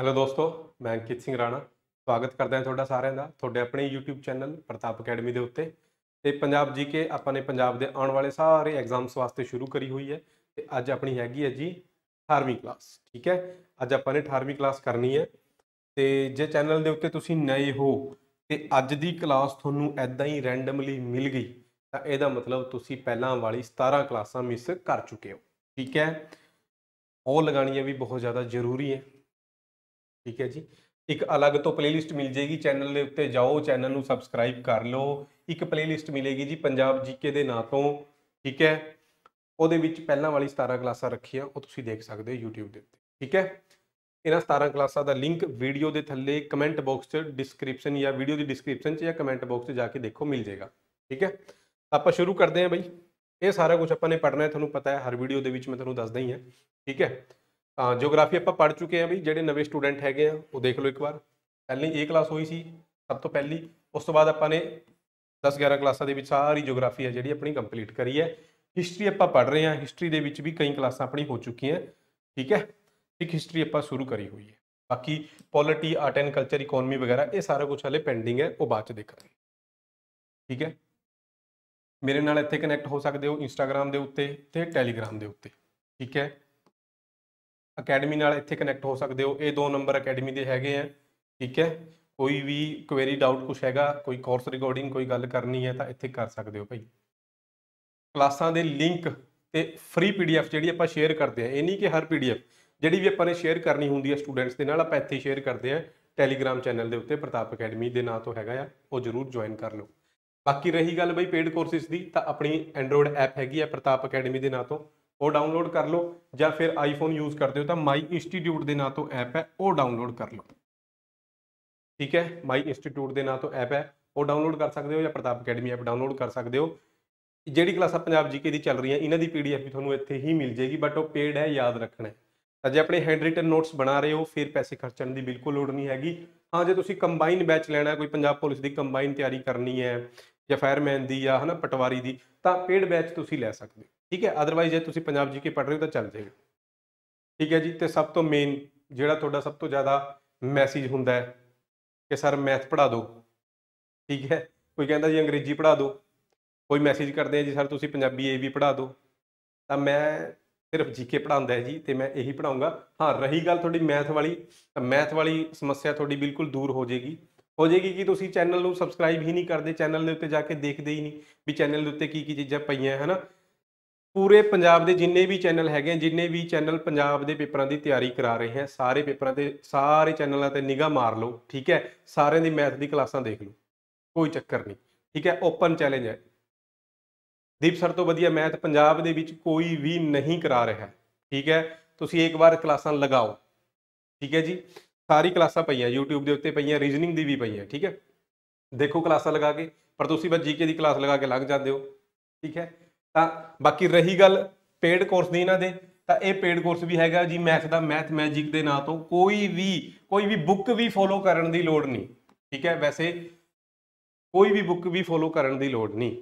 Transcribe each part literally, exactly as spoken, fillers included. Hello दोस्तों, मैं अंकित सिंह राणा स्वागत करता है थोड़ा सारे का थोड़े अपने यूट्यूब चैनल प्रताप अकैडमी के उत्ते। तो पंजाब जी के अपने पंजाब के आने वाले सारे एग्जाम्स वास्ते शुरू करी हुई है। तो अज अपनी हैगी है जी अठारहवीं क्लास, ठीक है। अज आप अठारहवीं क्लास करनी है। तो जे चैनल के उत्ते नए हो तो अज की क्लास थोनू ऐदा ही रैंडमली मिल गई तो यह मतलब तुम पहलों वाली सतारह क्लासा मिस कर चुके हो, ठीक है। और लगानियाँ भी बहुत ज़्यादा जरूरी है, ठीक है जी। एक अलग तो प्लेलिस्ट मिल जाएगी चैनल के उत्ते, जाओ चैनल को सबसक्राइब कर लो। एक प्लेलिस्ट मिलेगी जी पंजाब जीके के नाम तो, ठीक है। वो पहलों वाली सतारह क्लासा रखिया वो तुम देख सकते हो यूट्यूब के उत्ते, ठीक है। इन्ह सतारह क्लासा का लिंक वीडियो के थले कमेंट बॉक्स डिस्क्रिप्शन या वीडियो की डिस्क्रिप्शन या कमेंट बॉक्स जाके देखो मिल जाएगा, ठीक है। आप शुरू करते हैं बई। ये सारा कुछ अपने पढ़ना है, थोनू पता है हर वीडियो के मैं थोनू दसदा ही है, ठीक है। ज्योग्राफी आप पढ़ चुके हैं बी, जोड़े नवे स्टूडेंट है वो देख लो एक बार। पहले ये क्लास हुई सी सब तो पहली, उस तो बाद आपने दस ग्यारह क्लासा के सारी ज्योग्राफी है जी अपनी कंप्लीट करी है। हिस्टरी आप पढ़ रहे हैं, हिस्टरी के भी कई क्लासा अपनी हो चुकी हैं, ठीक है। एक हिस्टरी आप शुरू करी हुई है, बाकी polity art and culture economy वगैरह ये सारा कुछ हले पेंडिंग है, वो बाद च देखा, ठीक है। मेरे नाल इत्थे कनैक्ट हो सकते हो इंस्टाग्राम के उत्ते ते टैलीग्राम के उत्ते, ठीक है। अकैडमी नाल इत्थे कनैक्ट हो सकते हो, ये दो नंबर अकैडमी के हैगे हैं, ठीक है। कोई भी क्वेरी डाउट कुछ हैगा, कोई कोर्स रिकॉर्डिंग कोई गल करनी है तो इत्थे कर सकते हो भाई। क्लासां दे लिंक ते फ्री पी डी एफ जिहड़ी आपां शेयर करते हैं, ये नहीं कि हर पी डी एफ जिहड़ी भी आपां ने शेयर करनी हुंदी है स्टूडेंट्स के नाल आपां इत्थे शेयर करते हैं टैलीग्राम चैनल के उत्ते, प्रताप अकैडमी के नां तो हैगा, वो जरूर ज्वाइन कर लो। बाकी रही गल बई पेड कोर्सिस की, तो अपनी एंड्रॉयड ऐप हैगी है प्रताप अकैडमी के नाम तो, वो डाउनलोड कर लो। या फिर आईफोन यूज़ करते हो तो माई इंस्टीट्यूट के नाम तो ऐप है, वो डाउनलोड कर लो, ठीक है। माई इंस्टीट्यूट के नाम तो ऐप है, वो डाउनलोड कर सकते हो या प्रताप अकैडमी ऐप डाउनलोड कर सकते हो। जिहड़ी क्लासा पंजाब जीके दी चल रही है इन्हां दी पीडीएफ भी तुहानूं इत्थे ही मिल जाएगी, बट वो पेड है, याद रखना है। तो जे अपने हैंड रिटन नोट्स बना रहे हो फिर पैसे खर्चण की बिल्कुल लोड़ नहीं हैगी। हाँ, जो तुसीं कंबाइन बैच लेना, कोई पंजाब पुलिस की कंबाइन तैयारी करनी है या फायरमैन की या है ना पटवारी की, तो पेड बैच तुसीं ले सकते हो, ठीक है। अदरवाइज जो तुसीं पंजाब जी के पढ़ रहे हो तो चल जाएगा, ठीक है जी। तो सब तो मेन जिहड़ा तुहाडा सब तो ज़्यादा मैसेज हुंदा है कि सर मैथ पढ़ा दो, ठीक है। कोई कहता जी अंग्रेजी पढ़ा दो, कोई मैसेज करते हैं जी सर तुसीं पंजाबी ए वी पढ़ा दो। तो मैं सिर्फ जीके पढ़ाता है जी, तो मैं यही पढ़ाऊँगा। हाँ, रही गल थोड़ी मैथ वाली, मैथ वाली समस्या थोड़ी बिल्कुल दूर हो जाएगी हो जाएगी कि तुसीं चैनल को सबसक्राइब ही नहीं करते, चैनल के उत्ते जाके देखते ही नहीं भी चैनल के उत्ते की की चीज़ां पईआं है ना। पूरे पंजाब के जिन्ने भी चैनल है, जिन्ने भी चैनल पंजाब के पेपरों की तैयारी करा रहे हैं, सारे पेपरों के सारे चैनलों पर निगाह मार लो, ठीक है। सारे की मैथ की क्लासा देख लो, कोई चक्कर नहीं, ठीक है। ओपन चैलेंज है, दीप सर तो वधिया मैथ पंजाब दे विच कोई भी नहीं करा रहा है, ठीक है। तुसीं एक बार क्लासा लगाओ, ठीक है जी। सारी क्लासा पई है यूट्यूब के उत्ते, पई है रीजनिंग की भी पई है, ठीक है। देखो क्लासा लगा के, पर तुसीं बस जीके की क्लास लगा के लग जाते हो, ठीक है। तो बाकी रही गल पेड कोर्स की, इन्हां दे तो ये पेड कोर्स भी हैगा जी मैथ का, मैथ मैजिक के नाम तो। कोई भी कोई भी बुक भी फॉलो करने की लोड़ नहीं, ठीक है। वैसे कोई भी बुक भी फॉलो करने की लोड़ नहीं,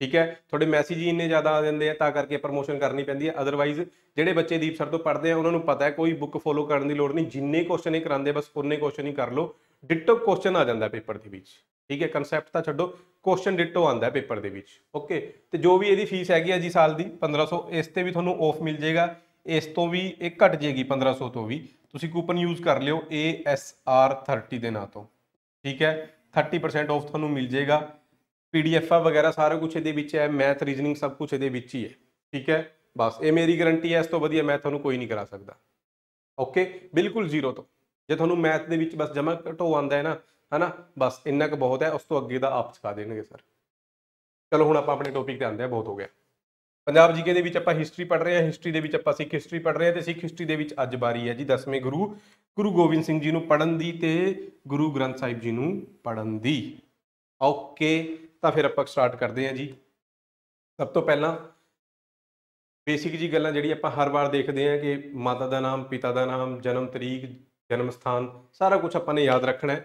ठीक है। थोड़े मैसेज ही इन्ने ज़्यादा आ जाते हैं तो करके प्रमोशन करनी पैंदी है। अदरवाइज जिहड़े बच्चे दीप सर तो पढ़ते हैं उन्होंने पता है कोई बुक फॉलो करने की लोड़ नहीं, जिन्ने क्वेश्चन ही कराते बस उन्ने क्वेश्चन ही कर लो। डिटो क्वेश्चन आ जाता है पेपर के बीच, ठीक है। कंसैप्ट तो छड्डो, क्वेश्चन डिटो आता है पेपर के बीच, ओके। तो जो भी यदी फीस हैगी है जी साल की पंद्रह सौ, इस पर भी थोनों ऑफ मिल जाएगा, इस तो भी एक घट जाएगी पंद्रह सौ तो भी। तुसीं कूपन यूज़ कर लियो ए एस आर थर्टी के नाम तो, ठीक है। थर्टी परसेंट ऑफ थोनों मिल जाएगा। पी डी एफ वगैरह सारा कुछ ये है, मैथ रीजनिंग सब कुछ ये ही है, ठीक है। बस ये मेरी गरंटी है, इस तो वधिया मैं थोनों कोई नहीं करा सकता, ओके। बिल्कुल जीरो तो जो थोनों मैथ के बस जमा घटो आता है ना है ना, बस इन्ना क बहुत है, उस तो अगे का आप सिखा देंगे सर। चलो हम आप अपने टॉपिक पर आते हैं, बहुत हो गया। पंजाब जीके दे आप हिस्टरी पढ़ रहे हैं, हिस्टरी के आप सिख हिस्टरी पढ़ रहे हैं। तो सिख हिस्टरी के अज बारी है जी दसवें गुरु गुरु गोबिंद सिंह जी नूं पढ़न दी ते गुरु ग्रंथ साहिब जी नूं पढ़न दी, ओके। तो फिर आप स्टार्ट करते हैं जी। सब तो पहला बेसिक जी गल्लां जिहड़ी आप हर बार देखते हैं कि माता का नाम, पिता का नाम, जन्म तरीक, जन्म स्थान, सारा कुछ आपने याद रखना है।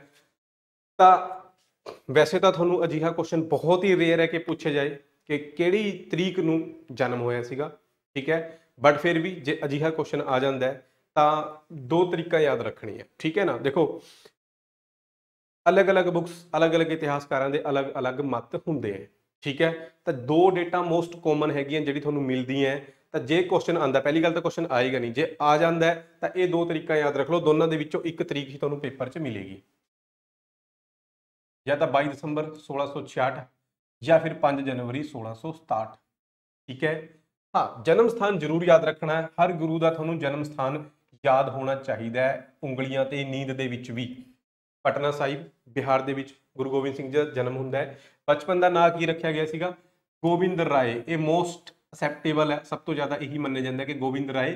तो वैसे तो तुहानूं अजिहा क्वेश्चन बहुत ही रेयर है कि पूछे जाए कि किहड़ी तरीक नूं जन्म होया सीगा, ठीक है। बट फिर भी जे अजिहा क्वेश्चन आ जाता है दो तरीका याद रखनी है, ठीक है ना। देखो अलग अलग बुक्स अलग अलग इतिहासकारां दे अलग अलग मत होंगे, ठीक है। तो दो डेटा मोस्ट कॉमन हैगियां जिहड़ी तुहानूं मिलदी है। तो जे क्वेश्चन आता, पहली गल तो क्वेश्चन आएगा नहीं, जे आ जाता है तो ये दो तरीका याद रख लो, दोनों के विचों एक तरीक ही तुहानूं पेपर च मिलेगी, या तो बाईस दसंबर सोलह सौ छियाठ या फिर पाँच जनवरी सोलह सौ सताहठ, ठीक है। हाँ, जन्म स्थान जरूर याद रखना है, हर गुरु का थानू जन्म स्थान याद होना चाहिए, उंगलियां ते नींद दे विच भी। पटना साहिब बिहार दे विच गुरु गोबिंद सिंह जी जन्म हुंदा है। बचपन का नाम की रखा गया सीगा, गोबिंद राय। ये मोस्ट एक्सेप्टेबल है, सब तो ज़्यादा यही मन्ने जाता है कि गोबिंद राय।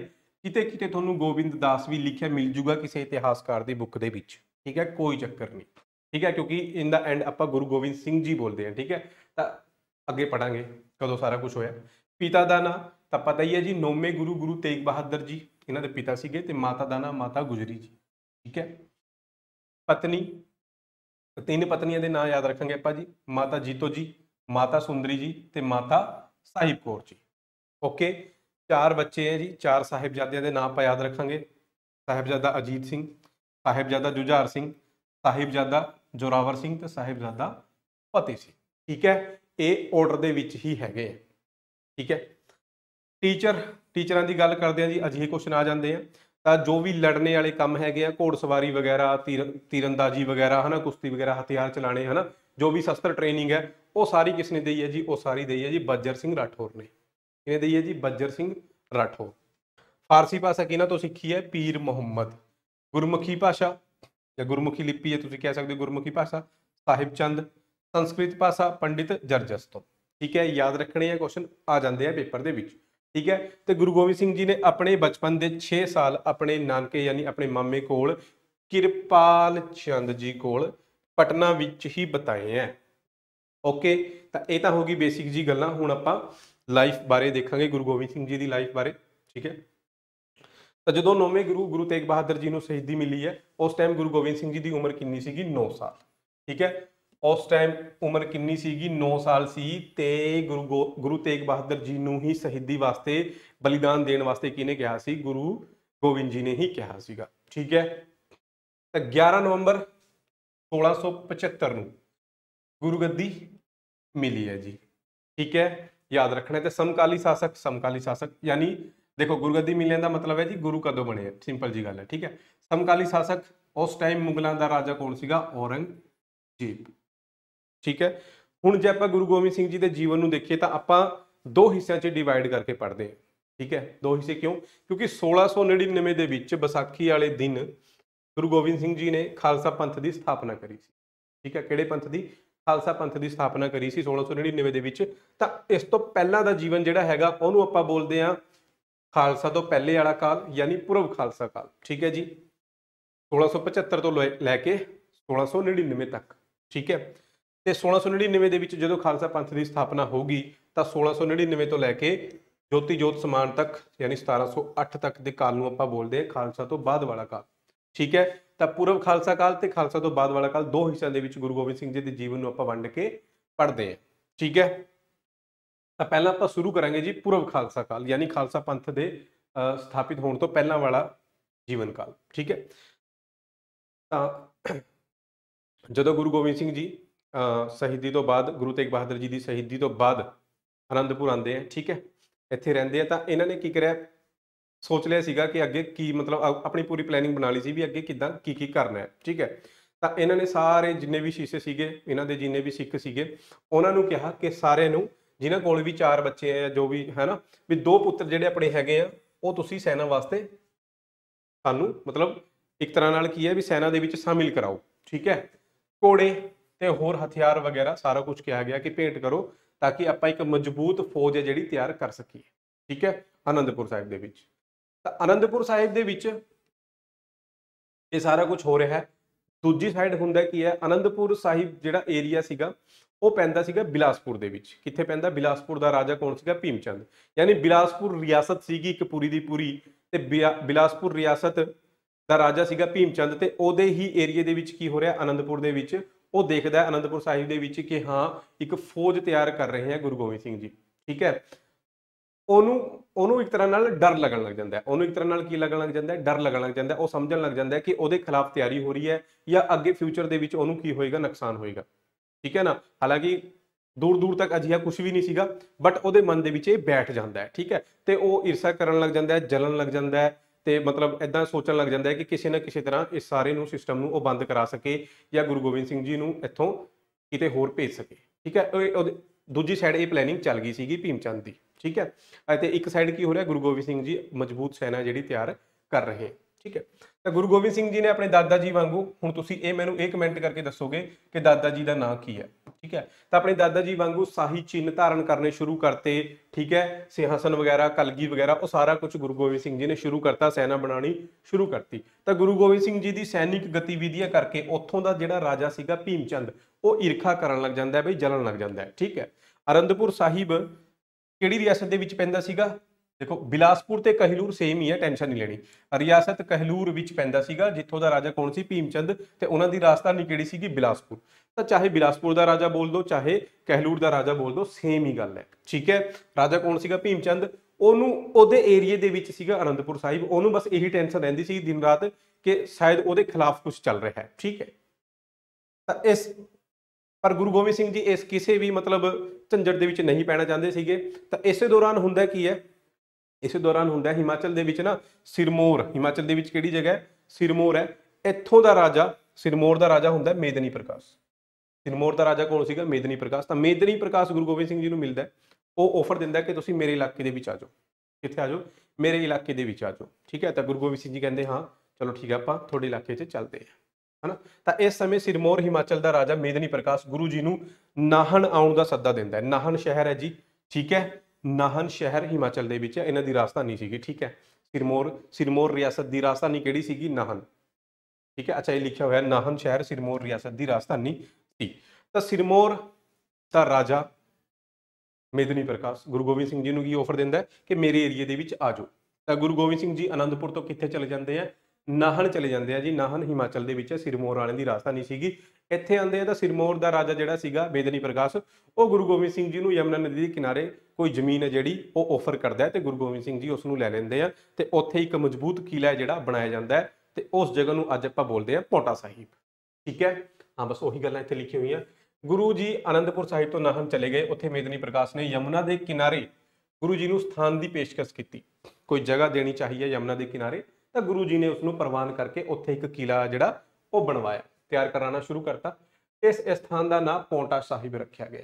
किते किते तुहानू गोबिंद दास भी लिखिया मिल जूगा किसी इतिहासकार की बुक के विच, ठीक है, कोई चक्कर नहीं, ठीक है, क्योंकि इन द एंड आप गुरु गोबिंद सिंह जी बोलते हैं, ठीक है। तो अगे पढ़ांगे कदों सारा कुछ होया। पिता का नाम तो पता ही है जी, नौवे गुरु गुरु तेग बहादुर जी इन्हां दे पिता सीगे, ते माता का नाम माता गुजरी जी, ठीक है। पत्नी, तीन पत्नियों के नाम याद रखेंगे आपा जी, माता जीतो जी, माता सुंदरी जी ते माता साहिब कौर जी, ओके। चार बच्चे हैं जी, चार साहिबजादियों के नाम आप याद रखेंगे, साहिबजादा अजीत सिंह, साहिबजादा जुझार सिंह, साहिबजादा जोरावर सिंह तो साहिबजादा फतेह सिंह, ठीक है। ये ऑर्डर दे विच ही हैगे, ठीक है। टीचर टीचर की गल करते हैं जी, अजिहे क्वेश्चन आ जाते हैं। तो जो भी लड़ने वाले काम हैगे, घोड़सवारी वगैरह, तीर तीरंदाजी वगैरह है ना, कुश्ती वगैरह, हथियार चलाने है ना, जो भी शस्त्र ट्रेनिंग है वो सारी किसने दी है जी, वो सारी दी है जी वज़ीर सिंह राठौर ने। किने दी है जी, वज़ीर सिंह राठौर। फारसी भाषा किन्हां तो सीखी है, पीर मुहम्मद। गुरमुखी भाषा या गुरमुखी लिपि है, तुसीं कह सकदे हो गुरमुखी भाषा, साहिब चंद। संस्कृत भाषा पंडित जर्जस तो, ठीक है। याद रखने हैं, क्वेश्चन आ जाते हैं पेपर दे विच, ठीक है। तो गुरु गोबिंद सिंह जी ने अपने बचपन के छे साल अपने नानके यानी अपने मामे कोल किरपाल चंद जी कोल पटना विच ही बताए हैं, ओके। तो यह तो होगी बेसिक जी गल्लां। हुण आपां लाइफ बारे देखांगे, गुरु गोबिंद सिंह जी की लाइफ बारे, ठीक है। तो जदों नौवें गुरु गुरु तेग बहादुर जी को शहीदी मिली है, उस टाइम गुरु गोबिंद सिंह जी की उम्र कितनी सीगी, नौ साल, ठीक है। उस टाइम उम्र कितनी सीगी, नौ साल सी। ते गुरु गो गुरु तेग बहादुर जी को ही शहीदी वास्ते बलिदान देने वास्ते किहने कहा सी, गुरु गोबिंद जी ने ही कहा सीगा, ठीक है। तो ग्यारह नवंबर सोलह सौ पचहत्तर नूं गुरुगद्दी मिली है जी, ठीक है, याद रखना। तो समकाली शासक, समकाली शासक यानी देखो गुरुगद्दी मिलने का मतलब है जी गुरु कदों बने, सिंपल जी गल है, ठीक है। समकाली शासक उस टाइम मुगलों का राजा कौन सीगा, औरंगजेब, ठीक है। हुण जे आपां गुरु गोबिंद सिंह जी के जीवन को देखिए तो आपां दो हिस्सों से डिवाइड करके पढ़ते हैं, ठीक है। दो हिस्से क्यों, क्योंकि सोलह सौ नड़िनवे के विच बैसाखी वाले दिन गुरु गोबिंद सिंह जी ने खालसा पंथ की स्थापना करी सी, ठीक है। किहड़े पंथ की, खालसा पंथ की स्थापना करी सी सोलह सौ नड़िनवे के विच। तो इस तो पहलां दा जीवन जिहड़ा हैगा उहनूं आपां बोलदे हां खालसा तो पहले वाला काल यानी पूर्व खालसा काल, ठीक है जी, सोलह सौ पचहत्तर तो लैके सोलह सौ नड़िनवे तक, ठीक है। तो सोलह सौ नड़िनवे के विच जदों खालसा पंथ की स्थापना होगी तो सोलह सौ नड़िनवे तो लैके ज्योति जोत समान तक यानी सतारह सौ अठ तक के काल नूं आपां बोलदे हां खालसा तो बाद वाला काल, ठीक है। तो पूर्व खालसा काल तो खालसा तो बाद वाला काल दो हिस्सों के गुरु गोबिंद सिंह जी के जीवन को आपां वंड के पढ़ते हैं, ठीक है। तो पहला आपां शुरू करांगे जी पूर्व खालसा काल यानी खालसा पंथ के स्थापित होने तो पहला वाला जीवन काल, ठीक है। तो जदों गुरु गोबिंद सिंह जी शहीदी तो बाद, गुरु तेग बहादुर जी की शहीदी तो बाद आनंदपुर आते हैं, ठीक है, इत्थे रहिंदे हैं। तो इन्होंने की करिया, सोच लिया सीगा कि अगे की मतलब अपनी पूरी प्लैनिंग बना ली सी भी अगे किदां की की करना है, ठीक है। तो इन्होंने सारे जिन्ने भी शीशे सीगे, इन्हां दे जिन्ने भी सिख सीगे, उन्होंने कहा कि सारे नूं जिन्हां कोल भी चार बच्चे हैं जो भी है ना, भी दो पुत्र जिहड़े अपने हैगे आ वो तुसीं सैना वास्ते सानू मतलब एक तरह नाल की है भी सैना दे विच शामिल कराओ, ठीक है। घोड़े ते होर हथियार वगैरह सारा कुछ कहा गया कि भेंट करो ताकि आपां एक मजबूत फौज है जिहड़ी तैयार कर सकीए, ठीक है। आनंदपुर साहिब दे विच तो आनंदपुर साहिब दे विच ये सारा कुछ हो रहा है। दूजी साइड हुंदा की है, आनंदपुर साहिब जिहड़ा एरिया सीगा वो पैंदा सीगा बिलासपुर दे विच। किथे पैंदा, बिलासपुर दा राजा कौन सीगा, भीम चंद। यानी बिलासपुर रियासत सीगी एक पूरी दी पूरी, ते बिलासपुर रियासत दा राजा सीगा भीम चंद, ते ओदे ही एरिए दे विच की हो रहा आनंदपुर दे विच। वो देखदा है आनंदपुर साहिब दे विच कि हाँ एक फौज तैयार कर रहे हैं गुरु गोबिंद सिंह जी, ठीक है। एक तरह नाल डर लगन लग जाता है, उन्होंने एक तरह नाल की लगन लग जाता है, डर लगन लग जाता है। वह समझ लग जाता है कि उसके खिलाफ तैयारी हो रही है या अगे फ्यूचर के विच उन्होंने की होएगा, नुकसान होएगा। ठीक है ना, हालांकि दूर दूर तक अजिहा कुछ भी नहीं सीगा, बट वो मन के विच बैठ जाता है। ठीक है, तो वह ईर्षा करन लग जाता है, जलन लग जाता है, तो मतलब इदा सोचन लग जाता है कि किसी ना किसी तरह इस सारे सिस्टम को बंद करा सके या गुरु गोबिंद सिंह जी को इत्थों किते होर भेज सके। ठीक है, दूजी साइड ये प्लैनिंग चल गई सी भीम चंद की। ठीक है, तो एक साइड की हो रहा है, गुरु गोबिंद सिंह जी मजबूत सेना जी तैयार कर रहे हैं। ठीक है, तो गुरु गोबिंद सिंह जी ने अपने दादा जी वांगू, हुण तुसीं ये मैनूं एक कमेंट करके दसोगे कि दादा जी का नाम की है। ठीक है, तो अपने दादा जी वांगू शाही चिन्ह धारण करने शुरू करते। ठीक है, सिंहासन वगैरह, कलगी वगैरह, वो सारा कुछ गुरु गोबिंद सिंह जी ने शुरू करता, सेना बनानी शुरू करती। तो गुरु गोबिंद सिंह जी की सैनिक गतिविधियां करके उत्थों का जिहड़ा राजा सीगा भीम चंद, वो ईर्खा करन लग जाता है, बई जलन लग जाता है। ठीक है, आनंदपुर साहिब किहड़ी रियासत दे विच पैंदा सीगा? देखो बिलासपुर ते कहलूर सेम ही है, टेंशन नहीं लेनी। रियासत कहलूर विच पैंदा सीगा, जिथों दा राजा कौन सी? भीम चंद, ते उन्हां दी राजधानी किहड़ी सीगी? बिलासपुर। तो चाहे बिलासपुर दा राजा बोल दो, चाहे कहलूर दा राजा बोल दो, सेम ही गल है। ठीक है, राजा कौन सीगा? भीम चंद। ओनू ओदे एरिए दे विच सीगा आनंदपुर साहिब, ओनू बस यही टेंशन रहिंदी सी दिन रात कि शायद ओदे खिलाफ कुछ चल रहा है। ठीक है, तो इस पर गुरु गोबिंद सिंह जी इस किसी भी मतलब झंझट दे विच नहीं पैना चाहते सीगे। तो इस दौरान हुंदा की है, इस दौरान हुंदा है हिमाचल दे विच ना सिरमौर, हिमाचल दे विच किहड़ी जगह है? सिरमौर है। इत्थों दा राजा, सिरमौर दा राजा हुंदा है मेदनी प्रकाश। सिरमौर दा राजा कौन सीगा? मेदनी प्रकाश। तो मेदनी प्रकाश गुरु गोबिंद सिंह जी नूं मिलदा है, वह ऑफर दिंदा है कि तुसीं मेरे इलाके दे विच आ जाओ। कित्थे आ जाओ? मेरे इलाके दे विच आ जाओ। ठीक है, तो गुरु गोबिंद सिंह जी कहिंदे हाँ चलो ठीक है, आपां तुहाडे इलाके च चलदे हैं, है ना। तो इस समय सिरमौर हिमाचल दा राजा मेदनी प्रकाश गुरु जी नूं नाहन आउण दा सद्दा दिंदा है। नाहन शहर है जी, ठीक है, नाहन शहर हिमाचल दे विच इन्हां दी राजधानी सीगी। ठीक है, सिरमौर, सिरमौर रियासत की राजधानी किहड़ी सीगी? नाहन। ठीक है, अच्छा ये लिखा हुआ है नाहन शहर सिरमौर रियासत की राजधानी थी। तो सिरमौर का राजा मेदनी प्रकाश गुरु गोबिंद सिंह जी नूं की ऑफर दिंदा है कि मेरे एरिए दे विच आ जाओ। तो गुरु गोबिंद सिंह जी आनंदपुर तो कित्थे चले जाते हैं? नाहन चले जाते हैं जी। नाहन हिमाचल दे विच है, सिरमौर वाले की राजधानी सीगी। इत्थे आंदे आ तो सिरमौर का राजा जिहड़ा सीगा मेदनी प्रकाश, वो गुरु गोबिंद सिंह जी नूं यमुना नदी के किनारे कोई जमीन है जिहड़ी वो ऑफर करता है, तो गुरु गोबिंद सिंह जी उसनूं लै लैंदे आ, ते उत्थे एक मजबूत किला है जिहड़ा बनाया जाता है, ते उस जगह नूं अज आपां बोलते हैं पोंटा साहिब। ठीक है, हाँ बस उही गल्लां इत्थे लिखी हुई हैं। गुरु जी आनंदपुर साहिब तो नाहन चले गए, उत्थे मेदनी प्रकाश ने यमुना के किनारे गुरु जी नूं स्थान की पेशकश की, कोई जगह देनी चाहिए यमुना के किनारे। तो गुरु जी ने उसनूं प्रवान करके उत्थे एक किला जिहड़ा वो बनवाया, तैयार कराना शुरू करता। इस स्थान का नाम पोंटा साहिब रखा गया।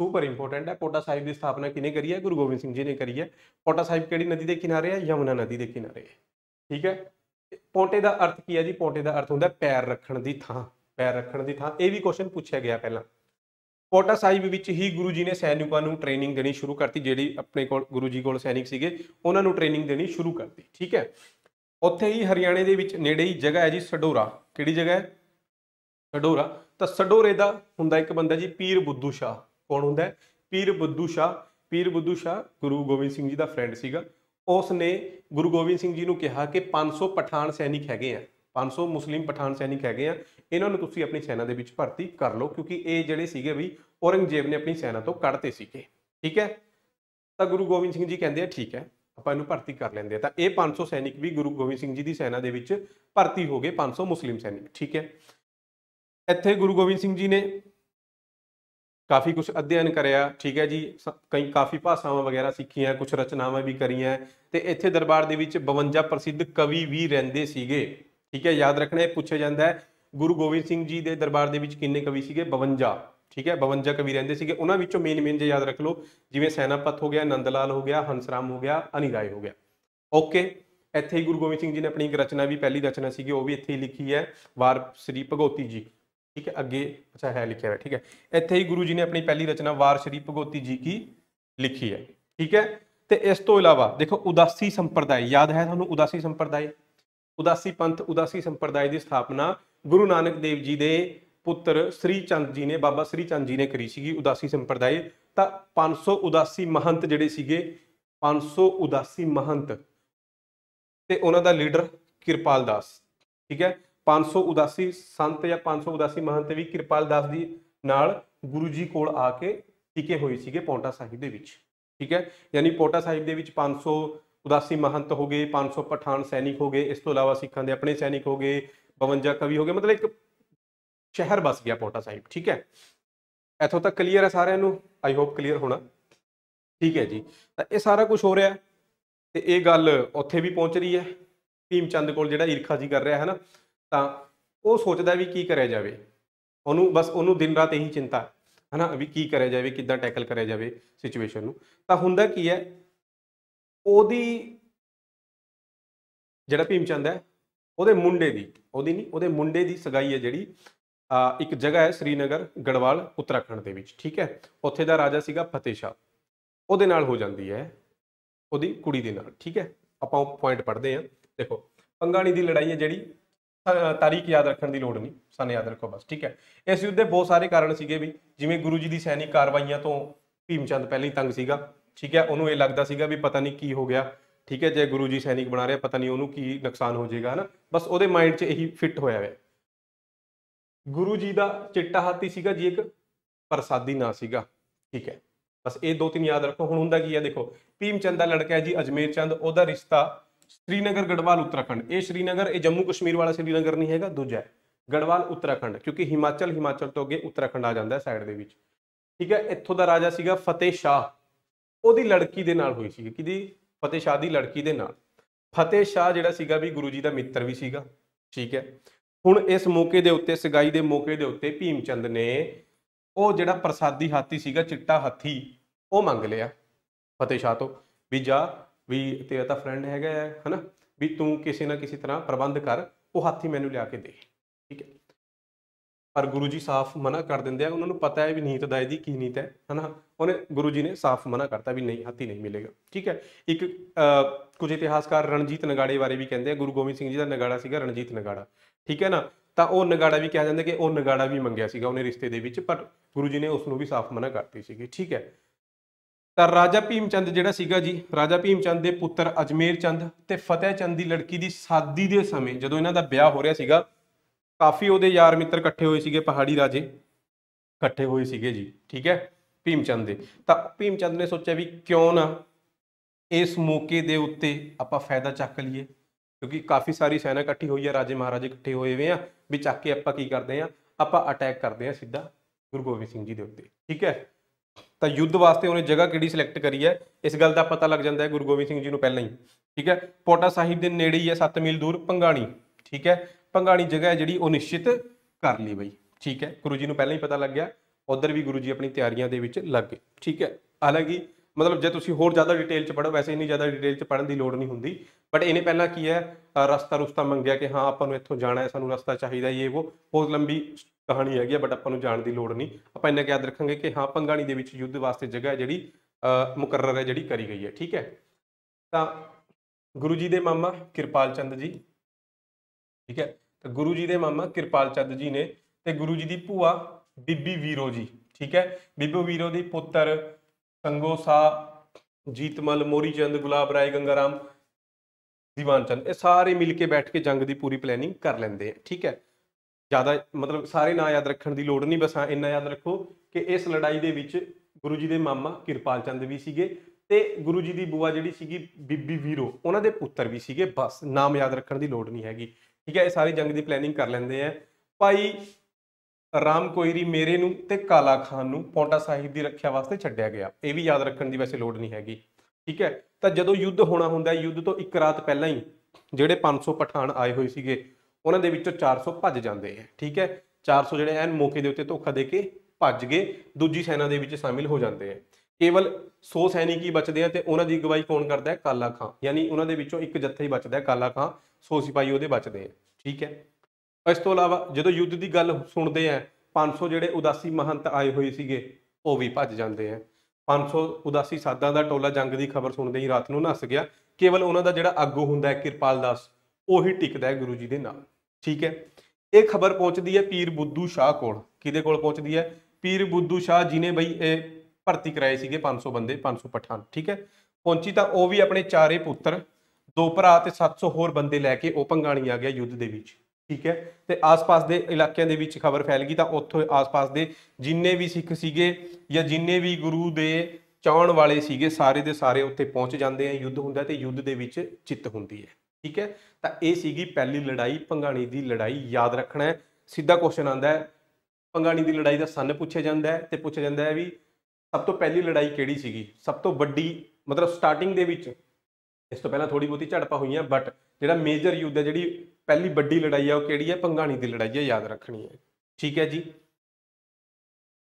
सुपर इंपोर्टेंट है, पोंटा साहिब की स्थापना किने करी है? गुरु गोबिंद सिंह जी ने करी है। पोंटा साहिब किहड़ी नदी के किनारे है? यमुना नदी के किनारे है। ठीक है, पोंटे का अर्थ की है जी? पोंटे का अर्थ होता है पैर रखण की थां, पैर रखण की थां। यह भी क्वेश्चन पूछा गया पहला। पोंटा साहिब विच ही गुरु जी ने सैनिकों को ट्रेनिंग देनी शुरू करती, जिहड़ी अपने कोल गुरु जी कोल सैनिक सीगे उन्हां नूं ट्रेनिंग देनी शुरू करती। ठीक है, उत्थे ही हरियाणे दे विच नेड़े ही जगह है जी सडोरा। किहड़ी जगह है? सडोरा। तो सडोरे का हुंदा एक बंदा जी पीर बुद्धू शाह। कौन हुंदा है? पीर बुद्धू शाह। पीर बुद्धू शाह गुरु गोबिंद सिंह जी का फ्रेंड सीगा। उसने गुरु गोबिंद सिंह जी ने कहा कि पाँच सौ पठान सैनिक हैगे हैं, पाँच सौ मुस्लिम पठान सैनिक हैगे हैं, इन्हां नूं तुसीं अपनी सेना दे विच भर्ती कर लो, क्योंकि ये जिहड़े सीगे भी औरंगजेब ने अपनी सेना तो कढ़ते सीगे। ठीक है, तो गुरु गोबिंद सिंह जी कहते हैं ठीक है ਆਪਾਂ ਇਹਨੂੰ ਭਰਤੀ कर ਲੈਂਦੇ ਆ। ਤਾਂ ਇਹ पाँच सौ सैनिक भी गुरु गोबिंद सिंह जी की सेना ਦੇ ਵਿੱਚ भर्ती हो गए, पाँच सौ मुस्लिम सैनिक। ठीक है, ਇੱਥੇ गुरु गोबिंद सिंह जी ने काफ़ी कुछ अध्ययन कराया। ठीक है जी, कई काफ़ी भाषावां वगैरह सीखियां, कुछ रचनावां भी करियां। तो इत्थे दरबार दे विच बवंजा प्रसिद्ध कवि भी रहिंदे सीगे। ठीक है, याद रखना यह पूछा जाता है गुरु गोबिंद सिंह जी के दरबार दे विच किन्ने कवि सीगे? बवंजा। ठीक है, बवंजा कवि रहिंदे सीगे। उन्हां विचों मेन मेन जे याद रख लो, जिवें सैनापत हो गया, नंद लाल हो गया, हंसराम हो गया, अनी राय हो गया। ओके, इत्थे ही गुरु गोबिंद सिंह जी ने अपनी एक रचना भी, पहली रचना सीगी वो भी इत्थे ही लिखी है, वार श्री भगोती जी। ठीक है, अगे अच्छा है लिखा हुआ। ठीक है, इत्थे ही गुरु जी ने अपनी पहली रचना वार श्री भगोती जी की लिखी है। ठीक है, तो इस तो इलावा देखो उदासी संप्रदाय याद है तुहानूं? उदासी संप्रदाय, उदासी पंथ, उदासी संप्रदाय की स्थापना गुरु नानक देव जी के पुत्र श्री चंद जी ने, बाबा श्री चंद जी ने करी सी उदासी संप्रदाय। तो पाँच सौ उदासी महंत जिहड़े सीगे, पाँच सौ उदासी महंत, ते उन्हां दा लीडर किरपाल दास। ठीक है, पाँच सौ उदासी संत या पाँच सौ उदासी महंत भी किरपाल दास दी नाल गुरु जी कोल आके टिके होए सीगे पोंटा साहिब दे विच। ठीक है। यानी पोटा साहिब के पाँच सौ उदासी महंत हो गए, पाँच सौ पठान सैनिक हो गए, इस तो अलावा सिखों के अपने सैनिक हो गए, बवंजा कवि हो गए, मतलब एक शहर बस गया पोटा साहिब। ठीक है, इथों तक क्लीयर है सारिआं, आई होप क्लीयर होना। ठीक है जी, तो यह सारा कुछ हो रहा है तो ये गल उत्थे भी पहुँच रही है। भीम चंद कोल जिहड़ा ईरखा जी कर रहा है ना, तो वो सोचता भी की कराया जाए, उन्होंने बस उन्होंने दिन रात यही चिंता है ना भी की कराया जाए, किदां टैकल कराया जाए सिचुएशन नूं। तो हुंदा की है, ओदी जिहड़ा भीम चंद है ओदे मुंडे दी ओदी नहीं ओदे मुंडे दी सगाई है जिहड़ी एक जगह है श्रीनगर गढ़वाल उत्तराखंड के विच। ठीक है, उत्थे दा राजा सीगा फतेह शाह, ओदे नाल हो जाती है ओदी कुड़ी दे नाल। ठीक है, आपां पॉइंट पढ़ते हैं। देखो भंगाणी की लड़ाई है जिहड़ी, तारीख याद रखने की लड़ नहीं, सन याद रखो बस। ठीक है, इस युद्ध के बहुत सारे कारण से भी, जिमें गुरु जी की सैनिक कार्रवाइया तो भीम चंद पहले ही तंग सीगा। ठीक है, उन्होंने लगता सीगा भी पता नहीं की हो गया। ठीक है, जे गुरु जी सैनिक बना रहे पता नहीं उन्होंने की नुकसान हो जाएगा, है ना, बस वो माइंड च यही फिट होया है। गुरु जी का चिट्टा हाथी सीगा जी, एक प्रसादी ना सीगा। ठीक है, बस ये दो तीन याद रखो। हुण हुंदा की है, देखो भीम चंद का लड़का है जी अजमेर चंद, ओहदा रिश्ता श्रीनगर गढ़वाल उत्तराखंड। ये श्रीनगर ये जम्मू कश्मीर वाला श्रीनगर नहीं है, दूजा है गढ़वाल उत्तराखंड, क्योंकि हिमाचल हिमाचल तो अगे उत्तराखंड आ जाता है साइड के। ठीक है, इतों का राजा सीगा फतेह शाह, ओहदी लड़की दे नाल होई सी, कि फतेह शाह की लड़की दे नाल। फतेह शाह जिहड़ा सीगा भी गुरु जी का मित्र भी सीगा। ठीक है, हुण इस मौके के उत्ते सगाई के मौके के उत्ते भीम चंद ने वो जिहड़ा प्रसादी हाथी सीगा चिट्टा हाथी वो मंग लिया फतेह शाह तो, भी जा भी तेरा तो फ्रेंड हैगा है ना, भी तू किसी ना किसी तरह प्रबंध कर, वो हाथी मैनू लिया के दे। ठीक है, पर गुरु जी साफ मना कर देंगे, उन्होंने पता है भी नीत दा इहदी की नीत है, है ना, उन्हें गुरु जी ने साफ मना करता भी नहीं, हाथी नहीं मिलेगा। ठीक है, एक आ, कुछ इतिहासकार रणजीत नगाड़े बारे भी कहते हैं, गुरु गोबिंद सिंह जी का नगाड़ा सीगा रणजीत नगाड़ा। ठीक है ना, तो वह नगाड़ा भी कहा जाता कि वह नगाड़ा भी मंगया सीगा उन्हें रिश्ते दे विच, पर गुरु जी ने उसनों भी साफ मना करती सीगी। ठीक है, तो राजा भीम चंद जिहड़ा सीगा जी, राजा भीम चंद दे पुत्र अजमेर चंद ते फतेह चंद की लड़की की शादी के समय जदों इन्हां दा ब्याह हो रहा सीगा, काफ़ी उहदे यार मित्र इकट्ठे होए सीगे, पहाड़ी राजे इकट्ठे होए सीगे जी। ठीक है, भीम चंद दे, तो भीम चंद ने सोचा भी क्यों ना इस मौके के उत्ते आपां फायदा चक लीए, क्योंकि काफ़ी सारी सेना इकट्ठी हुई है, राजे महाराजे इकट्ठे हुए हुए हैं, भी चक के आपां की करते हैं, आपां अटैक करते हैं सीधा गुरु गोबिंद सिंह जी के उत्ते। ठीक है, तो युद्ध वास्ते उन्हें जगह किहड़ी सिलेक्ट करी है, इस गल का पता लग जाता है गुरु गोबिंद सिंह जी को पहले ही। ठीक है, पोटा साहिब के नेड़े ही है, सत्त मील दूर भंगाणी। ठीक है, भंगाणी जगह है जिहड़ी निश्चित कर ली बई। ठीक है, गुरु जी को पहले ही पता लग गया, उधर भी गुरु जी अपनी तैयारियां दे विच लग गए। ठीक है, हालांकि मतलब जे तुसीं होर ज़्यादा डिटेल च पढ़ो, वैसे इन्नी ज़्यादा डिटेल च पढ़न की लोड़ नहीं हुंदी, बट इन्हें पहला की है रस्ता रुस्ता मंगया कि हाँ आपां नूं इत्थों जाना है, सानूं रस्ता चाहिदा, ये वो, बहुत लंबी कहानी हैगी, बट आपां नूं जाण दी लोड़ नहीं, आपां इन्ना याद रखांगे कि हाँ भंगाणी दे विच युद्ध वास्ते जगह जिहड़ी मुकर्रर है जिहड़ी करी गई है। ठीक है, तो गुरु जी दे मामा किरपाल चंद जी, ठीक है, तो गुरु जी दे मामा किरपाल चंद जी ने ते गुरु जी दी भूआ बीबी वीरो जी, ठीक है, बीबी वीरो दी पुत्र संगो शाह, जीतमल, मोरी चंद, गुलाब राय, गंगाराम, दीवान चंद, ये सारे मिलके बैठ के जंग की पूरी प्लैनिंग कर लेंदे हैं। ठीक है, ज़्यादा मतलब सारे ना याद रखने की लोड़ नहीं, बस हाँ इन्ना याद रखो कि इस लड़ाई के विच गुरु जी के मामा किरपाल चंद भी सीगे ते गुरु जी की बुआ जिहड़ी सीगी बीबी वीरो उन्होंने पुत्र भी सीगे, बस नाम याद रखने की लोड़ नहीं हैगी। ठीक है, ये सारी जंग की प्लैनिंग कर लेंदे हैं। भाई राम कोयरी मेरे नूं ते काला खान नूं पौंटा साहिब की रक्षा वास्ते छड्डिया गया, ये भी याद रखने की वैसे लोड़ नहीं हैगी। ठीक है, तो जदों युद्ध होना हुंदा, युद्ध तो एक रात पहला ही जिहड़े पाँच सौ पठान आए हुए सीगे उन्हां दे विच्चों चार सौ भज जाते हैं। ठीक है, चार सौ जिहड़े एन मौके के उत्ते धोखा दे के भज गए, दूजी सेना दे विच शामिल हो जाते हैं। केवल सौ सैनिक ही बचते हैं तो उन्हां दी अगवाई कौन करता है, काला खां, यानी उन्हां दे विच्चों एक जत्था ही बचता है काला खां, सौ सिपाही उहदे बचते हैं। ठीक है, इस तो अलावा जो युद्ध की गल सुनते हैं, पाँच सौ जोड़े उदासी महंत आए हुए थे वह भी भज जाते हैं। पाँच सौ उदासी साधा का टोला जंग की खबर सुनते ही रात को नस गया, केवल उन्होंने जोड़ा आगू होंगे किरपाल दास उ टिकता है गुरु जी के नाम। ठीक है, ये खबर पहुँचती है पीर बुद्धू शाह को, किदे कोल पहुँचती है, पीर बुद्धू शाह जिन्हें बई यह भर्ती कराए थे पाँच सौ बंदे, पाँच सौ पठान। ठीक है, पहुँची तो वह भी अपने चारे पुत्र दो भरा तो सत्त सौ होर बंदे लैके वह भंगाणी आ गया युद्ध के। ठीक है, तो आस पास के इलाकों के विच खबर फैल गई, तो उत्थों आस पास के जिन्ने भी सिख सीगे या जिन्ने भी गुरु के चाहण वाले सीगे सारे दे सारे उत्थे पहुँच जाते हैं। युद्ध होंदा ते युद्ध दे विच जित होंदी है, ठीक है। तो यह सीगी पहली लड़ाई, भंगाणी की लड़ाई, याद रखना है। सीधा क्वेश्चन आता है भंगाणी की लड़ाई का सन पूछा जाता है, तो पूछा जाता है भी सब तो पहली लड़ाई केड़ी सीगी, सब तो वड्डी, मतलब स्टार्टिंग दे विच इस तो पहला थोड़ी बहुती झड़पा हुई है, बट जिहड़ा मेजर युद्ध है, जिहड़ी पहली वड्डी लड़ाई है, वो केड़ी है? भंगाणी की लड़ाई है, याद रखनी है, ठीक है जी।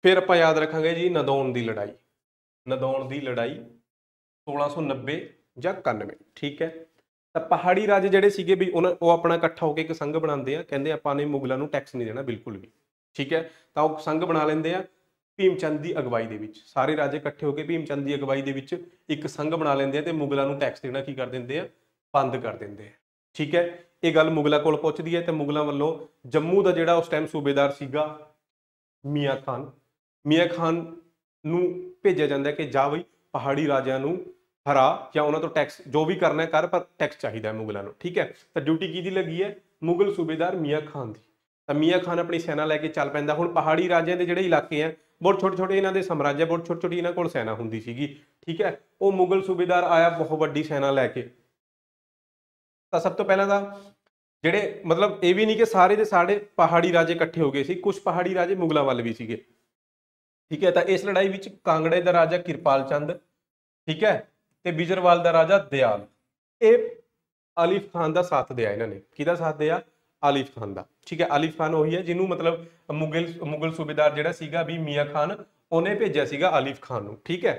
फिर आपां याद रखांगे जी नदौन की लड़ाई, नदौन की लड़ाई सोलह सौ नब्बे या इक्यानवे, ठीक है। तो पहाड़ी राजे जिहड़े सीगे भी उन्हां वो अपना इकट्ठा होकर एक संघ बनाते हैं, कहते आपां ने मुगलों को टैक्स नहीं देना बिल्कुल भी, ठीक है। तो वो संघ बना लेंदे आ भीमचंद की अगवाई के, सारे राजे इकट्ठे होकर भीमचंद की अगवाई के एक संघ बना लेंदे आ, मुगलों को टैक्स देना की कर देंदे आ, बंद कर देंदे आ, ठीक है। ये गल मुगलों कोल पहुँचती है, तो मुगलों वालों जम्मू का जिहड़ा उस टाइम सूबेदार सीगा मियाँ खान, मियाँ खान नूं भेजा जाता है कि जा बई पहाड़ी राजियां नूं हरा या उन्हां तों टैक्स जो भी करना है कर, पर टैक्स चाहिए मुगलों को, ठीक है। तो ड्यूटी किहदी लगी है? मुगल सूबेदार मियाँ खान की। तो मियाँ खान अपनी सेना लैके चल पैंदा। हुण पहाड़ी राजियां दे जिहड़े इलाके हैं बहुत छोटे छोटे, इन्हां दे साम्राज्य बहुत छोटी छोटी, इन्हां कोल सेना हुंदी सीगी, ठीक है। वो मुगल सूबेदार आया बहुत वड्डी सेना लैके, तो सब तो पहला तां जिहड़े मतलब ये भी नहीं कि सारे दे सारे पहाड़ी राजे इकट्ठे हो गए सी, कुछ पहाड़ी राजे मुगलों वाल भी सीगे, ठीक है। तो इस लड़ाई में कांगड़े का राजा किरपाल चंद, ठीक है, तो बिजरवाल का राजा दयाल, ये आलिफ खान का साथ दिया इन्होंने। किहदा साथ दिया? आलिफ खान का, ठीक है। आलिफ खान वही है जिन्होंने मतलब मुगल मुगल सूबेदार जिहड़ा सीगा भी मियाँ खान, उन्हें भेजा सीगा आलिफ खान, ठीक है।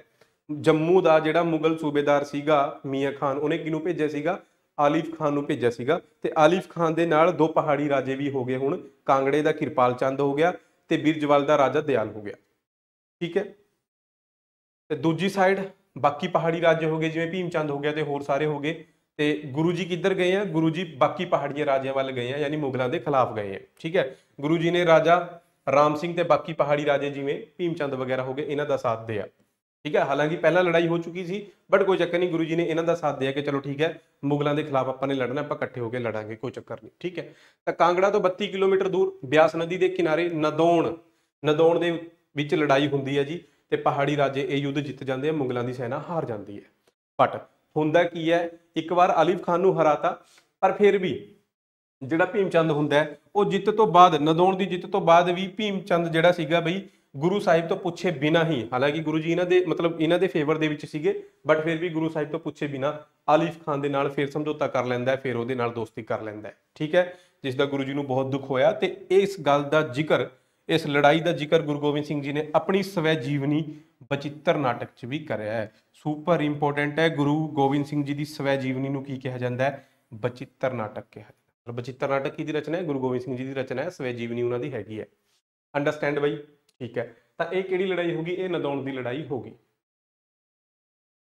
जम्मू का जिहड़ा मुगल सूबेदार सीगा मियाँ खान, उन्हें किनू भेजा सीगा? आलिफ खान को भेजा सीगा। तो आलिफ खान के नाल दो पहाड़ी राजे भी हो गए, हुण कांगड़े का किरपाल चंद हो गया तो बिरजवाल का राजा दयाल हो गया, ठीक है। तो दूजी साइड बाकी पहाड़ी राज्य हो गए जिवें भीमचंद हो गया तो होर सारे हो गए। तो गुरु जी किधर गए हैं? गुरु जी बाकी पहाड़ी राज्यों वाल गए हैं, यानी मुगलों के खिलाफ गए हैं, ठीक है। गुरु जी ने राजा राम सिंह ते बाकी पहाड़ी राजे जिवें भीमचंद वगैरह हो गए, इन्हों का साथ दिया, ठीक है। हालांकि पहला लड़ाई हो चुकी सी, बट कोई चक्कर नहीं, गुरु जी ने इन्हों का साथ दिया कि चलो ठीक है मुगलों के खिलाफ आपने लड़ना, आप इकट्ठे होकर लड़ांगे, कोई चक्कर नहीं, ठीक है। तो कांगड़ा तो बत्ती किलोमीटर दूर ब्यास नदी के किनारे नदौन, नदौन के ਵਿੱਚ लड़ाई होंदी है जी। तो पहाड़ी राजे ये युद्ध जित जाते हैं, मुगलों की सेना हार जाती है। बट होंदा की है, एक बार आलिफ खान को हराता, पर फिर भी जिहड़ा भीमचंद हुंदा है वो जित तो बाद, नदौन की जित तो बाद भी भीमचंद जिहड़ा सीगा बई गुरु साहिब तो पूछे बिना ही, हालांकि गुरु जी इन्होंने मतलब इन्हों के फेवर के सीगे, बट फिर भी गुरु साहिब तो पूछे बिना आलिफ खान के नाल फिर समझौता कर लैंदा है, फिर वो दोस्ती कर लैंदा है, ठीक है। जिसका गुरु जी को बहुत दुख होया। तो इस गल का जिक्र, इस लड़ाई का जिक्र गुरु गोबिंद सिंह जी ने अपनी स्वै जीवनी बचित्र नाटक च भी कराया है। सुपर इंपोर्टेंट है, गुरु गोबिंद सिंह जी की स्वै जीवनी नूं की कहा जाता है? बचित्र नाटक कहा जाता है। बचित्र नाटक की रचना है? गुरु गोबिंद सिंह जी की रचना है, स्वै जीवनी उन्हां दी हैगी है। अंडरस्टैंड बई, ठीक है। तो यह किहड़ी लड़ाई होगी? ये नदौन की लड़ाई होगी।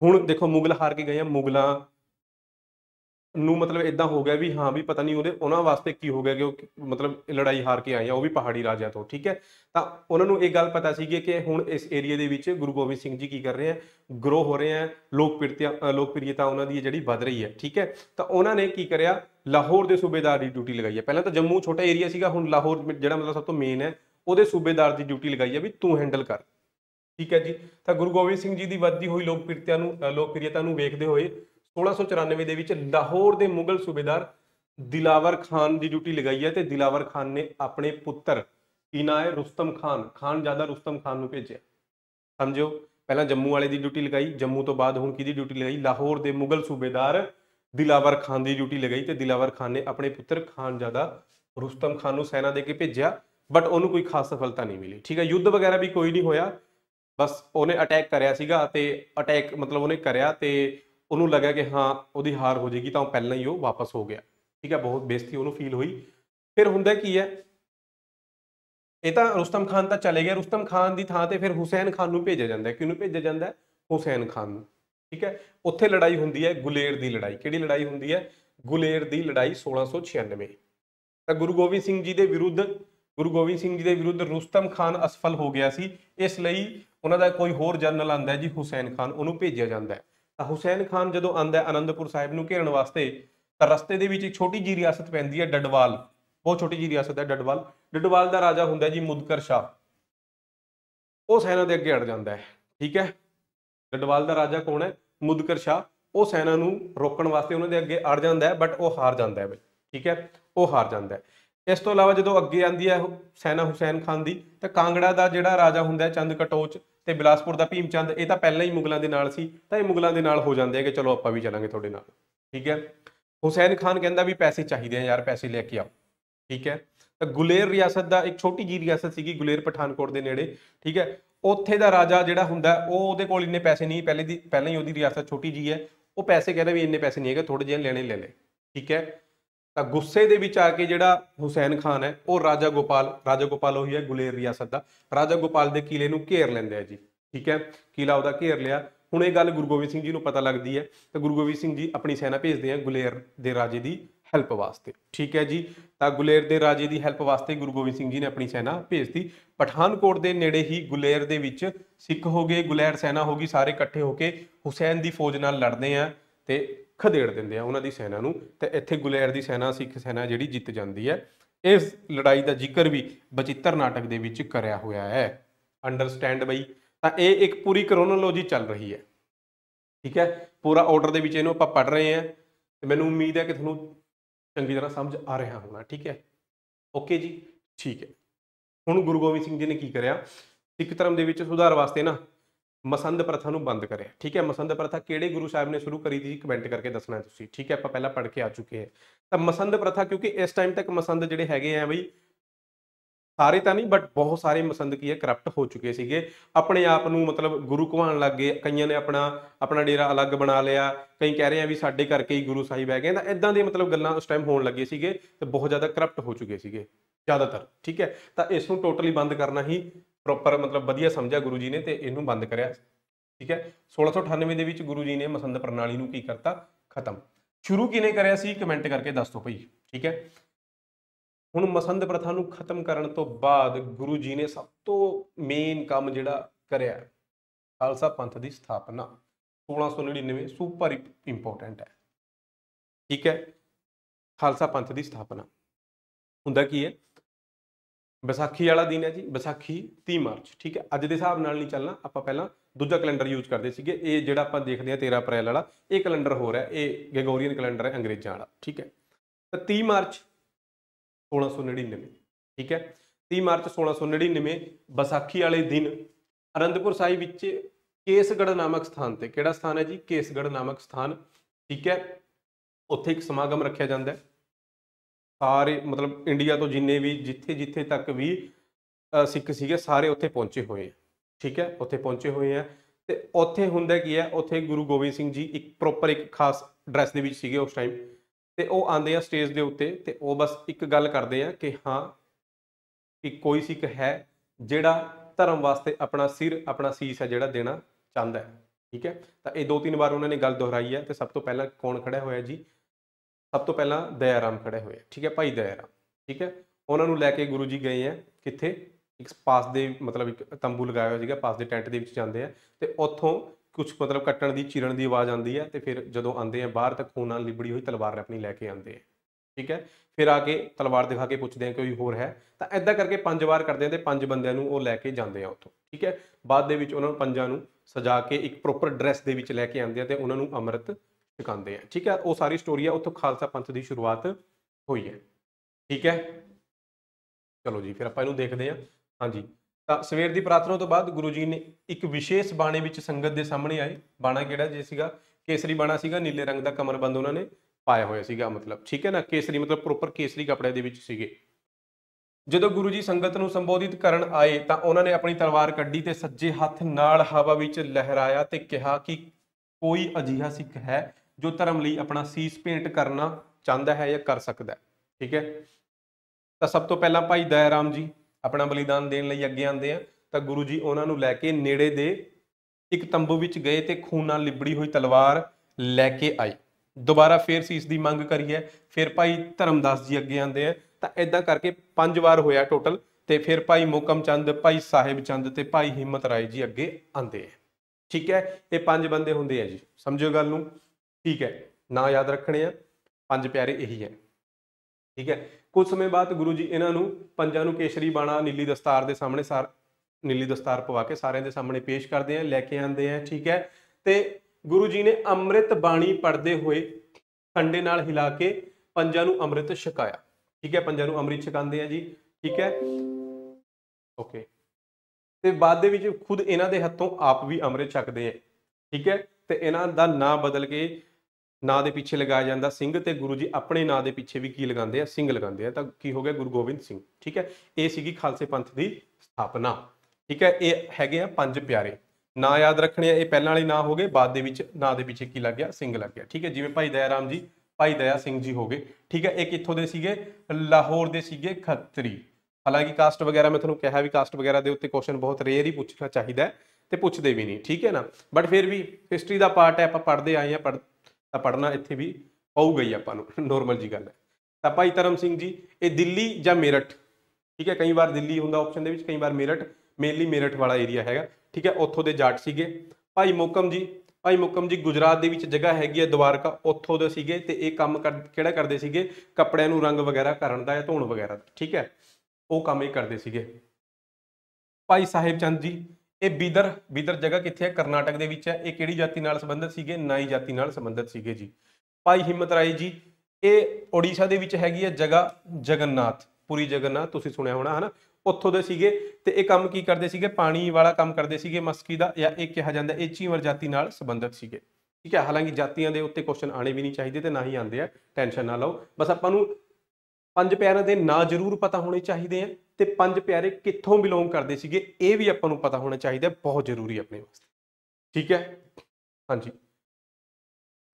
हुण देखो मुगल हार के गए हैं, मुगलों ਨੂੰ मतलब इदा हो गया भी हाँ भी पता नहीं उन्हें उन्होंने वास्ते की हो गया कि वो मतलब लड़ाई हार के आए हैं, वह भी पहाड़ी राजा तो, ठीक है। तो उन्होंने एक गल पता सी कि हुण इस एरिए दे विच गुरु गोबिंद सिंह जी की कर रहे हैं, ग्रो हो रहे हैं, लोकप्रियता लोकप्रियता उन्होंने जी बढ़ रही है, ठीक है। तो उन्होंने की करिया, लाहौर के सूबेदार की ड्यूटी लगाई है। पहले तो जम्मू छोटा एरिया सीगा, हुण लाहौर जिहड़ा मतलब सब तो मेन है, वो सूबेदार की ड्यूटी लगाई है भी तू हैंडल कर, ठीक है जी। तो गुरु गोबिंद सिंह जी की वधदी हुई लोकप्रियता लोकप्रियता वेखदे होए सोलह सौ चौरानवे दे विच लाहौर के मुगल सूबेदार दिलावर खान की ड्यूटी लगाई है। तो दिलावर खान ने अपने पुत्र की ना है रुस्तम खान, खान ज्यादा रुस्तम खान को भेजा, समझो। पहला जम्मू वाले की ड्यूटी लगाई, जम्मू तो बाद हुण किहदी ड्यूटी लगाई? लाहौर के मुगल सूबेदार दिलावर खान की ड्यूटी लगाई। तो दिलावर खान ने अपने पुत्र खान ज्यादा रुस्तम खान को सैना दे के भेजा, बट उन्होंने कोई खास सफलता नहीं मिली, ठीक है। युद्ध वगैरह भी कोई नहीं होया, बस उन्हें अटैक कराया सीगा ते अटैक मतलब उन्हें कराया ते उन्हों लगे कि हाँ वो हार हो जाएगी, तो पहले ही वो वापस हो गया, ठीक है। बहुत बेइज्जती उन्होंने फील हुई। फिर होंदा की है, ये तो रुस्तम खान तो चले गया, रुस्तम खान की थां ते फिर हुसैन खान को भेजा जाता है। किनू भेजा जाता है? हुसैन खान, ठीक है। उत्थे लड़ाई होंदी है गुलेर की लड़ाई। किहड़ी लड़ाई होंदी है? गुलेर की लड़ाई सोलह सौ छियानवे। तो गुरु गोबिंद सिंह जी के विरुद्ध गुरु गोबिंद सिंह जी के विरुद्ध रुस्तम खान असफल हो गया सी, इसलिए उन्हों का कोई होर जनरल आंदा है जी हुसैन खान, उन्होंने भेजा जाता है। हुसैन खान जो आंदा है आनंदपुर साहिब में घेरन वास्ते, तो रस्ते दे विच एक छोटी जी रियासत पैंदी है डडवाल, बहुत छोटी जी रियासत है डडवाल। डडवाल का राजा हुंदा जी मुदकर शाह, वो सेना दे अगे अड़ जाता है, ठीक है। गढ़वाल का राजा कौन है? मुदकर शाह। वो सेना नूं रोकण वास्ते उन्होंने अगे अड़ जाता है, बट वो हार जाता है बई, ठीक है, वो हार जाता है। इस तो इलावा जो अगे आती है सैना हुसैन खान की, तो कांगड़ा का जोड़ा राजा होंगे चंद कटोच तो बिलासपुर का भीम चंद, ये तो पहले ही मुगलों के नाल सी, तो ये मुगलों के नाल हो जाते हैं कि चलो आप भी चलांगे थोड़े नाल, ठीक है। हुसैन खान कहता भी पैसे चाहिए हैं यार, पैसे लेके आओ, ठीक है। तो गुलेर रियासत का एक छोटी जी रियासत सी गुलेर पठानकोट के नेड़े, ठीक है। उत्थे का राजा जिहड़ा हुंदा वो उहदे कोल इन्ने पैसे नहीं, पहले दी पहले ही उहदी रियासत छोटी जी है, वो पैसे कहता भी इन्ने पैसे नहीं है, थोड़े जिहे लेने ले ले, ठीक है। तो गुस्से दे विच आके जिहड़ा हुसैन खान है वो राजा गोपाल, राजा गोपाल उही है गुलेर रियासत का, राजा गोपाल के किले नूं घेर लैंदे है जी, ठीक है, किला उहदा घेर लिया। हुण इह गल गुरु गोबिंद सिंह जी नूं पता लगदी है, तो गुरु गोबिंद सिंह जी अपनी सेना भेजदे हैं गुलेर दे राजे दी हेल्प वास्ते, ठीक है जी। तो गुलेर के राजे की हैल्प वास्ते गुरु गोबिंद सिंह जी ने अपनी सेना भेजती। पठानकोट के नेड़े ही गुलेर दे विच सिख हो गए, गुलेर सेना होगी, सारे इकट्ठे होके हुसैन की फौज नाल लड़दे हैं ते खदेड़ दिंदे हैं उन्हां दी सेना नूं, ते इत्थे गुलेर की सेना सिख सेना जिहड़ी जित जाती है। इस लड़ाई का जिक्र भी बचित्र नाटक दे विच करया होया है, अंडरस्टैंड बई। तो ये एक पूरी क्रोनोलॉजी चल रही है, ठीक है, पूरा ऑर्डर के विच इहनूं आपां पढ़ रहे हैं। मैनूं उम्मीद है कि तुहानूं चंगी तरह समझ आ रहा होना, ठीक है, ओके जी, ठीक है। हुण गुरु गोबिंद सिंह जी ने की करिया, सिख धर्म दे विच सुधार वास्ते ना मसंद प्रथा नूं बंद करिया, ठीक है। मसंद प्रथा केड़े गुरु साहब ने शुरू करी थी कमेंट करके दसना है तुसीं, ठीक है, आपां पहला पढ़ के आ चुके हैं। तो मसंद प्रथा क्योंकि इस टाइम तक मसंद जिहड़े हैगे हैं बई, सारे तो नहीं बट बहुत सारे मसंद की है करप्ट हो चुके सीगे, अपने आप नूं मतलब गुरु कहवाण लग गए, कईयां ने अपना अपना डेरा अलग बना लिया, कई कह रहे हैं भी साडे करके ही गुरु साहिब है गए, तो इदां दे मतलब गल्लां उस टाइम होण लगे सीगे, तो बहुत ज़्यादा करप्ट हो चुके सीगे ज़्यादातर, ठीक है। तो इस नूं टोटली बंद करना ही प्रॉपर मतलब वधिया समझा गुरु जी ने, तो इहनूं बंद करिया, ठीक है। सोलह सौ अठानवे दे विच गुरु जी ने मसंद प्रणाली नूं की करता खत्म। शुरू किने करिया सी कमेंट करके दस दो भाई, ठीक है। हुण मसंद प्रथा नूं खत्म करन तो बाद गुरु जी ने सब तो मेन काम जिहड़ा करिया खालसा पंथ की स्थापना सोलह सौ नड़िनवे सुपर इंपोर्टेंट है, ठीक है। खालसा पंथ की स्थापना हुंदा की है, ਵਿਸਾਖੀ वाला दिन है जी, ਵਿਸਾਖੀ तीस मार्च, ठीक है। अज के हिसाब नाल नहीं चलना, आपां पहलां दूजा कैलेंडर यूज करते सीगे, ये जिहड़ा आपां देखदे हां तेरह अप्रैल वाला ये कैलेंडर हो रहा है, ये ग्रेगोरियन कैलेंडर है अंग्रेज़ां वाला, ठीक है। तो तीस मार्च सोलह सौ नड़िनवे, ठीक है, तीस मार्च सोलह सौ नड़िनवे ਵਿਸਾਖੀ वाले दिन आनंदपुर साहिब विच केसगढ़ नामक स्थान ते, केड़ा स्थान है जी? केसगढ़ नामक स्थान, ठीक है। उत्थे एक समागम रखिया जाता है, सारे मतलब इंडिया तो जिन्ने भी जिथे जिथे तक भी सिख सीगे सारे उत्थे पहुँचे हुए हैं, ठीक है, उत्थे पहुँचे हुए हैं। तो उत्थे हुंदा की है, उत्थे गुरु गोबिंद सिंह जी एक प्रोपर एक खास ड्रैस दे विच सीगे उस टाइम, तो वो आते हैं स्टेज के उत्ते, तो वो बस एक गल करते हैं कि हाँ कि कोई सिख है जिहड़ा धर्म वास्ते अपना सिर अपना सीस है जिहड़ा देना चाहता है, ठीक है। तो ये दो तीन बार उन्होंने गल दोहराई है। तो सब तो पहला कौन खड़ा होया जी? सब तो पहला दया राम खड़े हुए, ठीक है, भाई दया राम, ठीक है। उन्होंने लैके गुरु जी गए हैं कितने एक पास दे मतलब एक तंबू लगाया हुआ सीगा, पास के टेंट के जाते हैं, तो उत्थों कुछ मतलब कट्टण की चिरन की आवाज़ आती है, तो फिर जो आते हैं बाहर तो खून नाल लिबड़ी हुई तलवार अपनी लैके आते हैं, ठीक है। फिर आके तलवार दिखा के पूछते हैं कोई होर है, तो इदा करके पांच बार करते हैं, तो पांच बंदियां नूं लैके जाते हैं उत्थों, ठीक है। बाद दे विच उन्हां नूं पंजां नूं सजा के एक प्रोपर ड्रैस दे विच लैके आते हैं, तो उन्हां नूं अमृत छकांदे हैं, ठीक है। वो सारी स्टोरी है, उत्थों खालसा पंथ की शुरुआत हुई है, ठीक है। चलो जी, फिर आपां इहनूं देखदे हां। हाँ जी, सवेर की प्रार्थना तो बाद गुरु जी ने एक विशेष बाणे विच संगत के सामने आए। बाणा केड़ा जी सीगा? केसरी बाणा सीगा, नीले रंग का कमरबंद उन्होंने पाया होया सीगा, मतलब ठीक है ना, केसरी मतलब प्रोपर केसरी कपड़े दे विच सीगे। जदों गुरु जी संगत नूं संबोधित करन आए तो उन्होंने अपनी तलवार कड्ढी ते सज्जे हथ नाल हवा विच लहराया ते कहा कि कोई अजिहा सिख है जो धर्म लई अपना सीस भेंट करना चाहता है या कर सकता है, ठीक है। तो सब तो पहला भाई दया राम जी अपना बलिदान देने लई अगे आते हैं, तो गुरु जी उन्होंने लैके नेड़े दे एक तंबू विच गए तो खून नाल लिबड़ी हुई तलवार लैके आए। दोबारा फिर सीस की मंग करी है, फिर भाई धर्मदास जी अगे आते हैं, तो इदा करके पांच बार होया टोटल। तो फिर भाई मोकम चंद, भाई साहिब चंद तो भाई हिम्मत राय जी अगे आते हैं, ठीक है। ये पांच बंदे होंगे है जी, समझो गल नूं, ठीक है ना, याद रखने हैं पंज प्यारे यही है, ठीक है। कुछ समय बाद गुरु जी इन्हों पंजा केसरी बाणा नीली दस्तार के सामने सार नीली दस्तार पवा के सारे के सामने पेश करते हैं, लैके आते हैं, ठीक है। ते गुरु जी ने अमृत बाणी पढ़ते हुए खंडे नाल हिला के पंजां नूं अमृत छकाया। ठीक है, पंजां नूं अमृत छकांदे हैं जी। ठीक है, ओके। ते बाद दे विच खुद इन्हां दे हत्थों आप भी अमृत छकदे हैं। ठीक है, ते इन्हां दा नां बदल के नां दे पिछे लगाया जाता सिंह, ते गुरु जी अपने नां दे पिछे भी की लगाते हैं, सिंह लगाते हैं, तो की हो गया गुरु गोबिंद सिंह। ठीक है, ये सीगी खालसे पंथ की स्थापना। ठीक है, ये है पंज प्यारे। ना याद रखने ये पहला वाले ना हो गए, बाद दे विच ना दे पिछे की लग गया सिंह लग गया। ठीक है, जिवें भाई दया राम जी, भाई दया सिंह जी हो गए। ठीक है, ये कित्थों दे सीगे, लाहौर दे सीगे खत्तरी। हालांकि कास्ट वगैरह मैं तुहानूं कहा भी कास्ट वगैरह के उत्ते क्वेश्चन बहुत रेयर ही पूछना चाहिए तो पूछते भी नहीं। ठीक है ना, बट फिर भी हिस्टरी का पार्ट है, आप पढ़ते आए हैं, पढ़ पढ़ना इत्थे भी पऊगा ही, आपां नूं नॉर्मल जी गल है। तो भाई धर्म सिंह जी ये दिल्ली जां मेरठ, ठीक है, कई बार दिल्ली हुंदा ऑप्शन दे विच, कई बार मेरठ, मेनली मेरठ वाला एरिया हैगा। ठीक है, उत्थों दे जाट सीगे। भाई मोहकम जी, भाई मोहकम जी गुजरात दे विच जगह हैगी है द्वारका, उत्थों दे सीगे ते इह काम कर किहड़ा करदे सीगे, कपड़िआं नूं रंग वगैरह करन दा या धोण वगैरह दा। ठीक है, ओह काम इह करदे सीगे। भाई साहिब चंद जी ये बीदर, बीदर जगह कित्थे है, करनाटक दे विच है। ये किहड़ी जाति नाल संबंधित सीगे, नाई जाति नाल संबंधित सीगे जी। भाई हिम्मत राय जी ये ओडिशा दे विच हैगी है जगह जगन्नाथ पुरी, जगन्नाथ तुसीं सुनिया होना है ना, उत्थों दे सीगे ते ये काम की करदे सीगे, पानी वाला काम करदे सीगे, मस्की दा या एक कहा जाता है, चीवर जाति नाल संबंधित सीगे। ठीक है, हालांकि जातियां दे उत्ते क्वेश्चन आने भी नहीं चाहिए तो ना ही आते हैं, टेंशन ना लो, बस आपां नूं पंज प्यारिआं दे नाम जरूर पता होने चाहिए हैं, ते पंज प्यारे कित्थों बिलोंग करदे सीगे ये भी आपां नूं पता होना चाहिए, बहुत जरूरी अपने वास्ते। ठीक है, हाँ जी।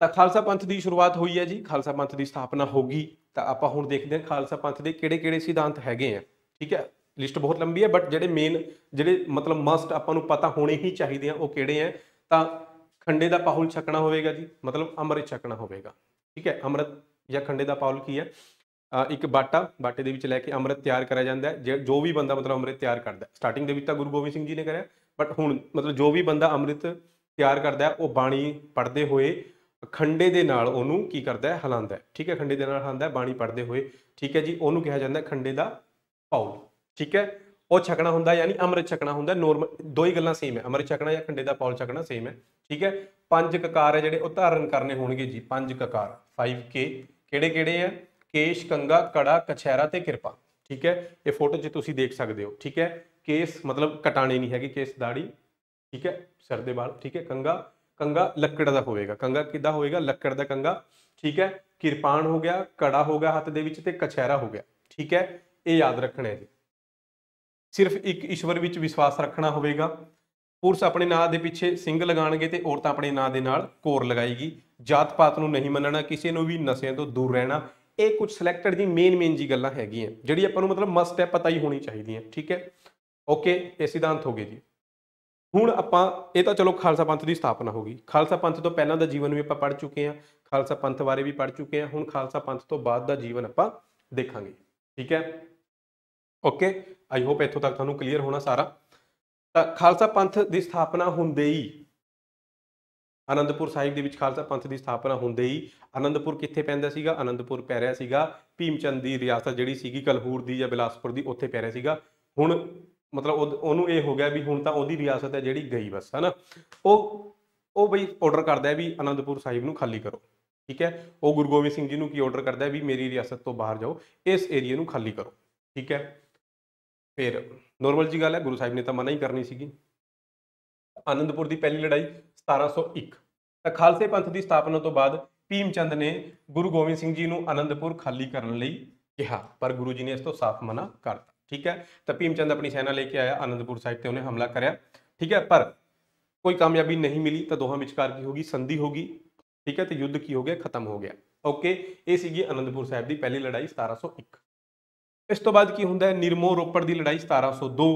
तो खालसा पंथ की शुरुआत हुई है जी, खालसा पंथ की स्थापना होगी। तो आपां हुण देखते हैं खालसा पंथ के किहड़े-किहड़े सिद्धांत हैगे हैं। ठीक है, लिस्ट बहुत लंबी है, बट जिहड़े मेन जिहड़े मतलब मस्ट आपां नूं पता होने ही चाहिए हैं वो किहड़े हैं। तो खंडे का पाहुल छकना होगा जी, मतलब अमृत छकना होगा। ठीक है, अमृत या खंडे का पाहुल की है, एक बाटा, बाटे दे विच लैके अमृत तैयार कराया जाता है। जो जो भी बंदा मतलब अमृत तैयार करता है, स्टार्टिंग दे विच तां गुरु गोबिंद सिंह जी ने कराया, बट हुण मतलब जो भी बंदा अमृत तैयार करता है वो बाणी पढ़ते हुए खंडे दे नाल उहनूं की करता है, हिलांदा है। ठीक है, खंडे दे नाल हिलांदा है बाणी पढ़ते हुए। ठीक है जी, उहनूं कहा जाता है खंडे दा पाउल। ठीक है, वह छकना होंदा, यानी अमृत छकना होंदा। नॉर्मल दो ही गल्लां सेम है, अमृत छकना या खंडे दा पाउल छकना सेम है। ठीक है, पंज ककार है जिहड़े उदाहरण करने होणगे जी, पंज ककार फाइव के किहड़े किहड़े है, केश, कंगा, कड़ा, कछहरा ते किरपा। ठीक है, ये फोटो जी तुसी देख सकते हो। ठीक है, केस मतलब कटाने नहीं हैगी, केस दाढ़ी। ठीक है, सर दे बाल। ठीक है, कंगा, कंगा लकड़ दा होएगा, कंगा किदा होएगा, लकड़ दा कंगा। ठीक है, किरपान हो गया, कड़ा हो गया हाथ दे विच ते कछहरा हो गया। ठीक है, ये याद रखना है जी। सिर्फ एक ईश्वर विच विश्वास रखना होगा। पुरुष अपने नां दे पिछे सिंह लगाणगे ते औरत अपने नां दे नाल कोर लगाएगी। जात पात नूं नहीं मनना, किसी नूं भी नशे तो दूर रहना। ये कुछ selected JEE Main Main JEE गल्लां हैगियां जिहड़ी आपां नूं मतलब मस्ट है, पता ही होनी चाहिए। ठीक है, ओके, ये सिद्धांत हो गए जी। हुण आपां ये तां चलो खालसा पंथ की स्थापना हो गई। खालसा पंथ तो पहलां दा जीवन भी आपां पढ़ चुके हैं, खालसा पंथ बारे भी पढ़ चुके हैं। हुण खालसा पंथ तो बाद दा जीवन आपां देखांगे। ठीक है, ओके, आई होप इत्थों तक तुहानूं क्लीयर होना सारा। तां खालसा पंथ की स्थापना हुंदे ही आनंदपुर साहिब दे विच खालसा पंथ की स्थापना होंदे ही आनंदपुर कित्थे पैंदा सीगा, आनंदपुर पै रिहा सीगा भीम चंद की रियासत जिहड़ी सीगी कलहूर की या बिलासपुर की, उत्थे पै रिहा सीगा। हुण मतलब उहनूं ये हो गया भी हुण तां उहदी रियासत है जिहड़ी गई, बस है ना। ओह ओह बई ऑर्डर करदा है भी आनंदपुर साहिब नूं खाली करो। ठीक है, वह गुरु गोबिंद सिंह जी नूं की ऑर्डर करदा है भी मेरी रियासत तो बाहर जाओ, इस एरिए नूं खाली करो। ठीक है, फिर नॉर्मल जी गल है गुरु साहिब ने तां मना ही करनी सीगी। आनंदपुर की पहली लड़ाई सत्रह सौ एक। तो खालसे पंथ की स्थापना तो बाद भीम चंद ने गुरु गोबिंद सिंह जी को आनंदपुर खाली करने लई कहा, पर गुरु जी ने इस तो साफ मना करता। ठीक है, तो भीम चंद अपनी सेना लेके आया आनंदपुर साहिब से, उन्हें हमला कराया। ठीक है, पर कोई कामयाबी नहीं मिली। तो दोहां विचकार की होगी, संधि होगी। ठीक है, तो युद्ध की हो गया, खत्म हो गया। ओके, ये सीगी आनंदपुर साहिब की पहली लड़ाई सत्रह सौ एक। इस तो बाद की हुंदा है निरमोह रोपड़ की लड़ाई सत्रह सौ दो।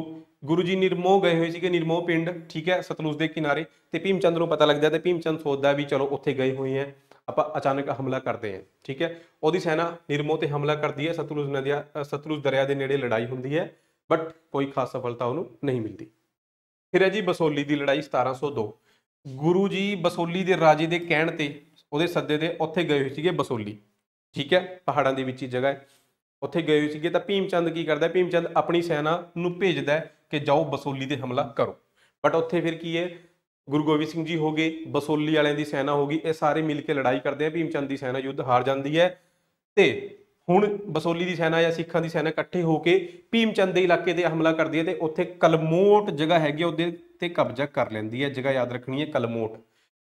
गुरु जी निरमोह गए हुए थे, निरमोह पिंड, ठीक है, सतलुज के किनारे। तो भीम चंद को पता लगता है, भीम चंद सोचता भी चलो उत्थे गए हुए हैं, आपां अचानक हमला करते हैं। ठीक है, वो सेना निरमोह पर हमला करती है। सतलुज नदिया सतलुज दरिया के नेड़े लड़ाई होती है, बट कोई खास सफलता उन्होंने नहीं मिलती। फिर है जी बसोली की लड़ाई सत्रह सौ दो। गुरु जी बसोली के राजे के कहने ते उहदे सद्दे ते उत्थे गए हुए थे, बसोली, ठीक है, पहाड़ों के विच ही जगह है, उत्थे गए हुए थे। तो भीम चंद की करता है, भीम चंद अपनी सेना नूं भेजदा है कि जाओ बसोली से हमला करो, बट उत्थे फिर की है गुरु गोबिंद सिंह जी हो गए, बसोली वाले की सेना हो गई, ये सारे मिल के लड़ाई करते हैं। भीम चंद की सेना युद्ध हार जाती है तो हुण बसोली की सेना या सिखां की सेना इकट्ठे होके भीम चंद के इलाके से हमला करती है तो उत्थे कलमोट जगह हैगी उत्थे कब्जा कर लैंदी है। जगह याद रखनी है कलमोट।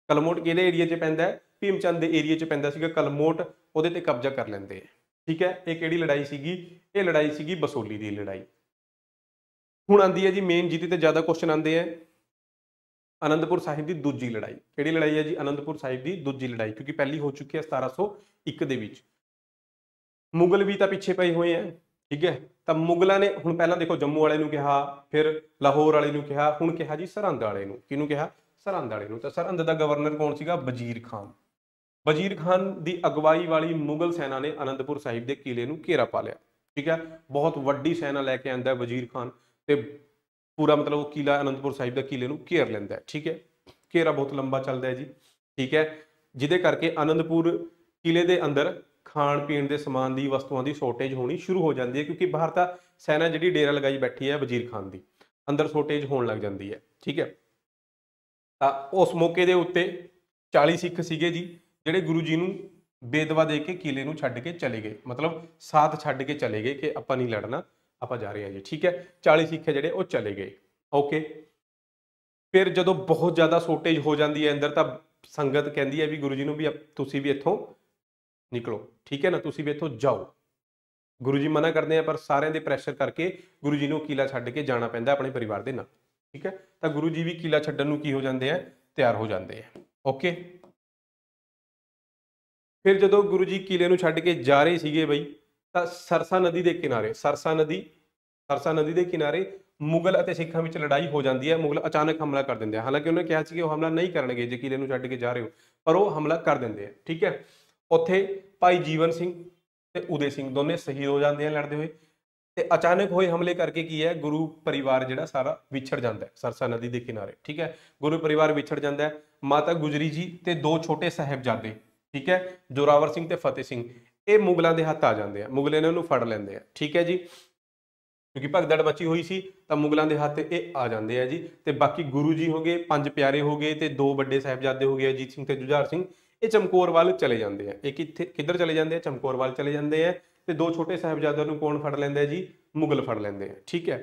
कलमोट किहड़े एरिया च पैंदा है? भीम चंद के एरिया च पैंदा सीगा कलमोट, उहदे ते कब्जा कर लैंदे है। ठीक है, ये किहड़ी लड़ाई सीगी? ये लड़ाई सीगी बसोली की लड़ाई। हुण आंदी है जी मेन जिहदे ते ज़्यादा क्वेश्चन आंदे है आनंदपुर साहिब की दूजी लड़ाई। किहड़ी लड़ाई है जी? आनंदपुर साहिब की दूजी लड़ाई, क्योंकि पहली हो चुकी है सतारा सौ एक दे विच। मुगल भी तो पिछे पए हुए हैं, ठीक है, तो मुगलों ने हुण पहला देखो जम्मू वाले नूं कहा, फिर लाहौर वाले नूं कहा, हुण कहा जी सरहंद वाले नूं। किहनूं कहा? सरहंद वाले नूं। तो सरहंद का गवर्नर कौन सीगा? वजीर खान। वजीर खान की अगवाई वाली मुगल सेना ने आनंदपुर साहिब के किले नूं घेरा पा लिया। ठीक है, बहुत वड्डी सेना लैके आंदा वजीर खान ते पूरा मतलब किला आनंदपुर साहिब के किले नूं घेर लैंदा है। ठीक है, घेरा बहुत लंबा चलता है जी। ठीक है, जिहदे करके आनंदपुर किले के अंदर खाण पीण के समान की वस्तुओं की शॉर्टेज होनी शुरू हो जाती है, क्योंकि बाहर तो सेना जी डेरा लगाई बैठी है वजीर खान की, अंदर शॉर्टेज होने लग जाती है। ठीक है, तो उस मौके के उत्ते चालीस सिख सीगे जी जिहड़े गुरु जी नूं बेदवा दे के किले नूं छड्ड के चले गए, मतलब साथ छड्ड के चले गए कि आपां नहीं लड़ना, आपां जा रहे हैं जी। ठीक है, चालीस सिख है जिहड़े चले गए। ओके, फिर जदों बहुत ज़्यादा शॉर्टेज हो जाती है अंदर, तो संगत कहती है भी गुरु जी नूं भी तुसीं भी इत्थों निकलो, ठीक है ना, तुसी भी इत्थों जाओ। गुरु जी मना करते हैं पर सारे प्रैशर करके गुरु जी को किला छड्ड के जाना पैंदा अपने परिवार के नाल। ठीक है, तो गुरु जी भी किला छड्डण नूं की हो जाते हैं, तैयार हो जाते हैं। ओके, फिर जदों गुरु जी किले नूं छड्ड के जा रहे सीगे बई तो सरसा नदी के किनारे, सरसा नदी सरसा नदी के किनारे मुगल और सिखों में लड़ाई हो जाती है। मुगल अचानक हमला कर देंगे, हालांकि उन्होंने कहा कि वह हमला नहीं करनगे जे किले नूं छड्ड के जा रहे हो, पर वह हमला कर देंगे। ठीक है, उत्थे भाई जीवन सिंह ते उदय सिंह दोनों शहीद हो जाते हैं लड़ते हुए। तो अचानक होए हमले करके की है गुरु परिवार जिहड़ा सारा विछड़ जाता है सरसा नदी के किनारे। ठीक है, गुरु परिवार विछड़ जाता है। माता गुजरी जी ते दो छोटे साहबजादे, ठीक है, जोरावर सिंह ते फतेह सिंह, ये मुगलों के हत्थ आ जाते हैं। मुगल ने उन्होंने फड़ लेंदे हैं। ठीक है जी, क्योंकि भगदड़ मची हुई सी तो मुगलों के हत्थ ये आ जाते हैं जी। तो बाकी गुरु जी हो गए, पंज प्यारे हो गए, तो दो बड़े साहबजादे हो गए अजीत सिंह ते जुझार सिंह, ये चमकौर वाल चले जाते हैं। ये कितने किधर चले जाते हैं? चमकौर वाल चले जाते हैं। तो दो छोटे साहबजादों को कौन फड़ लेंदा है जी? मुगल फड़ लेंदे हैं। ठीक है,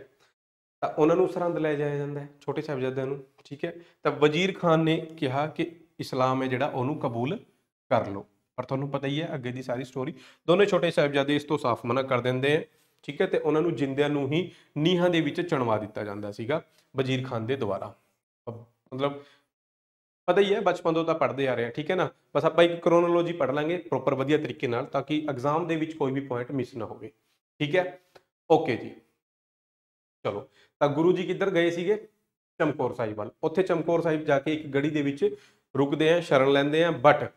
तो उन्होंने सरहद ले जाया जाता है छोटे साहबजादों को। ठीक है, तो वजीर खान ने कहा कि इस्लाम है जिहड़ा उन्होंने कबूल कर लो, पर तुहानूं पता ही है अगे की सारी स्टोरी। दोनों छोटे साहबजादे इस तो साफ मना कर देंगे हैं। ठीक है, तो उन्होंने जिंदियां नूं ही नीहां दे विच चणवा दिता जाता सीगा वजीर खान दे द्वारा। मतलब पता ही है बचपन तो पढ़ते आ रहे हैं। ठीक है ना, बस आप एक क्रोनोलॉजी पढ़ लेंगे प्रोपर वधिया तरीके नाल, ताकि एग्जाम दे विच कोई भी पॉइंट मिस ना होवे। ठीक है, ओके जी, चलो तो गुरु जी किधर गए सीगे? चमकौर साहिब वाल। उत्थे चमकौर साहिब जाके एक गढ़ी दे विच रुकते हैं, शरण लैंदे हैं, बट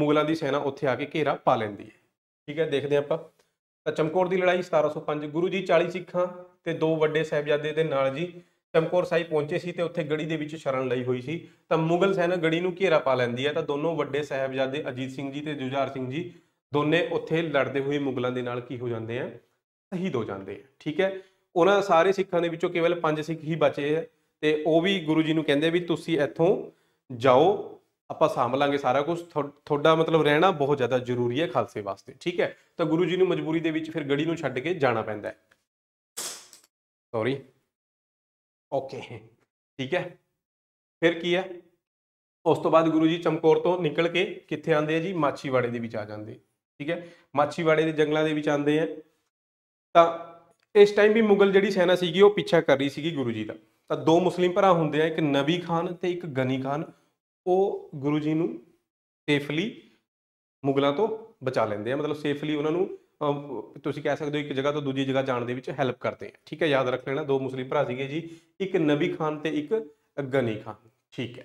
मुगलों की सेना उत्थे आके घेरा पा लैंदी है। ठीक है, देखते हैं आप तो चमकौर की लड़ाई सतारह सौ पंज। गुरु जी चालीस सिखां ते दो वड्डे साहिबजादे दे नाल जी चमकौर साहिब पहुंचे सी ते उत्थे गढ़ी दे विच शरण लई हुई सी। तो मुगल सेना गढ़ी नूं घेरा पा लैंदी है। तो दोनों वड्डे साहबजादे अजीत सिंह जी ते जुझार सिंह जी दोनों उत्थे लड़ते हुए मुगलों के नाल की हो जाते हैं, शहीद हो जाते हैं। ठीक है, उन्होंने सारे सिखों के विचों केवल पंज सिख ही बचे है। तो वह भी गुरु जी नूं कहिंदे भी तुसीं इत्थों जाओ, आपां सांभ लांगे सारा कुछ, तुहाडा मतलब रहना बहुत ज़्यादा जरूरी है खालसे वास्ते। ठीक है, तो गुरु जी नूं मजबूरी दे विच फिर गढ़ी नूं छड्ड के जाना पैंदा है। Sorry, okay okay. ठीक है, फिर की है उस तो बाद गुरु जी चमकौर तो निकल के कितने आते हैं जी? माछीवाड़े के आ जाते। ठीक है, माछीवाड़े के जंगलों के आते हैं। तो इस टाइम भी मुगल जी सेना सीगी वह पीछा कर रही सीगी गुरु जी का। तो दो मुस्लिम भरा होंगे, एक नबी खान तो एक गनी खान, वो गुरु जी सेफली मुगलों तो बचा लेंगे, मतलब सेफली उन्होंने तुसी कह सकते हो एक जगह तो दूजी जगह जाने के हैल्प करते हैं। ठीक है, याद रख लेना, दो मुस्लिम भरा सीगे जी, एक नबी खान ते एक गनी खान। ठीक है,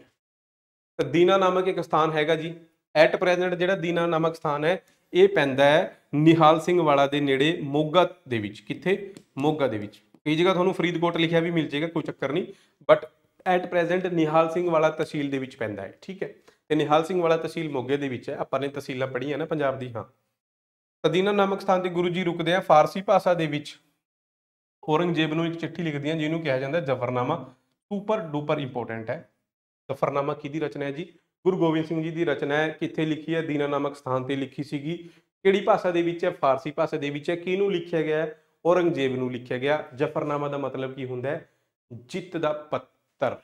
तो दीना नामक एक स्थान हैगा जी, एट प्रेजेंट जिहड़ा दीना नामक स्थान है ये पैंदा है निहाल सिंह वाला दे नेड़े मोगा दे विच। किथे? मोगा दे विच। कई जगह तुहानूं फरीदकोट लिखिया भी मिल जाएगा, कोई चक्कर नहीं, but at present Nihal Singh Wala तहसील दे विच पैंदा है। ठीक है, तो निहाल सिंह वाला तहसील मोगे दे विच है। आपां ने तहसीलां पढ़ियां ना पंजाब दी। हाँ, दीना नामक स्थान से गुरु जी रुकते हैं। फारसी भाषा के औरंगजेब नूं एक चिट्ठी लिखते हैं जिन्होंने कहा जाता है जफरनामा, सुपर डुपर इंपोर्टेंट है। सफरनामा किहदी रचना है जी? गुरु गोबिंद सिंह जी की रचना है। कित्थे लिखी है? दीना नामक स्थान पर लिखी सीगी। किहड़ी भाषा दे विच है? फारसी भाषा दे विच है। किहनूं लिखिया गया है? औरंगजेब नूं लिखिया गया। जफरनामा का मतलब की हुंदा है? जित दा पत्तर,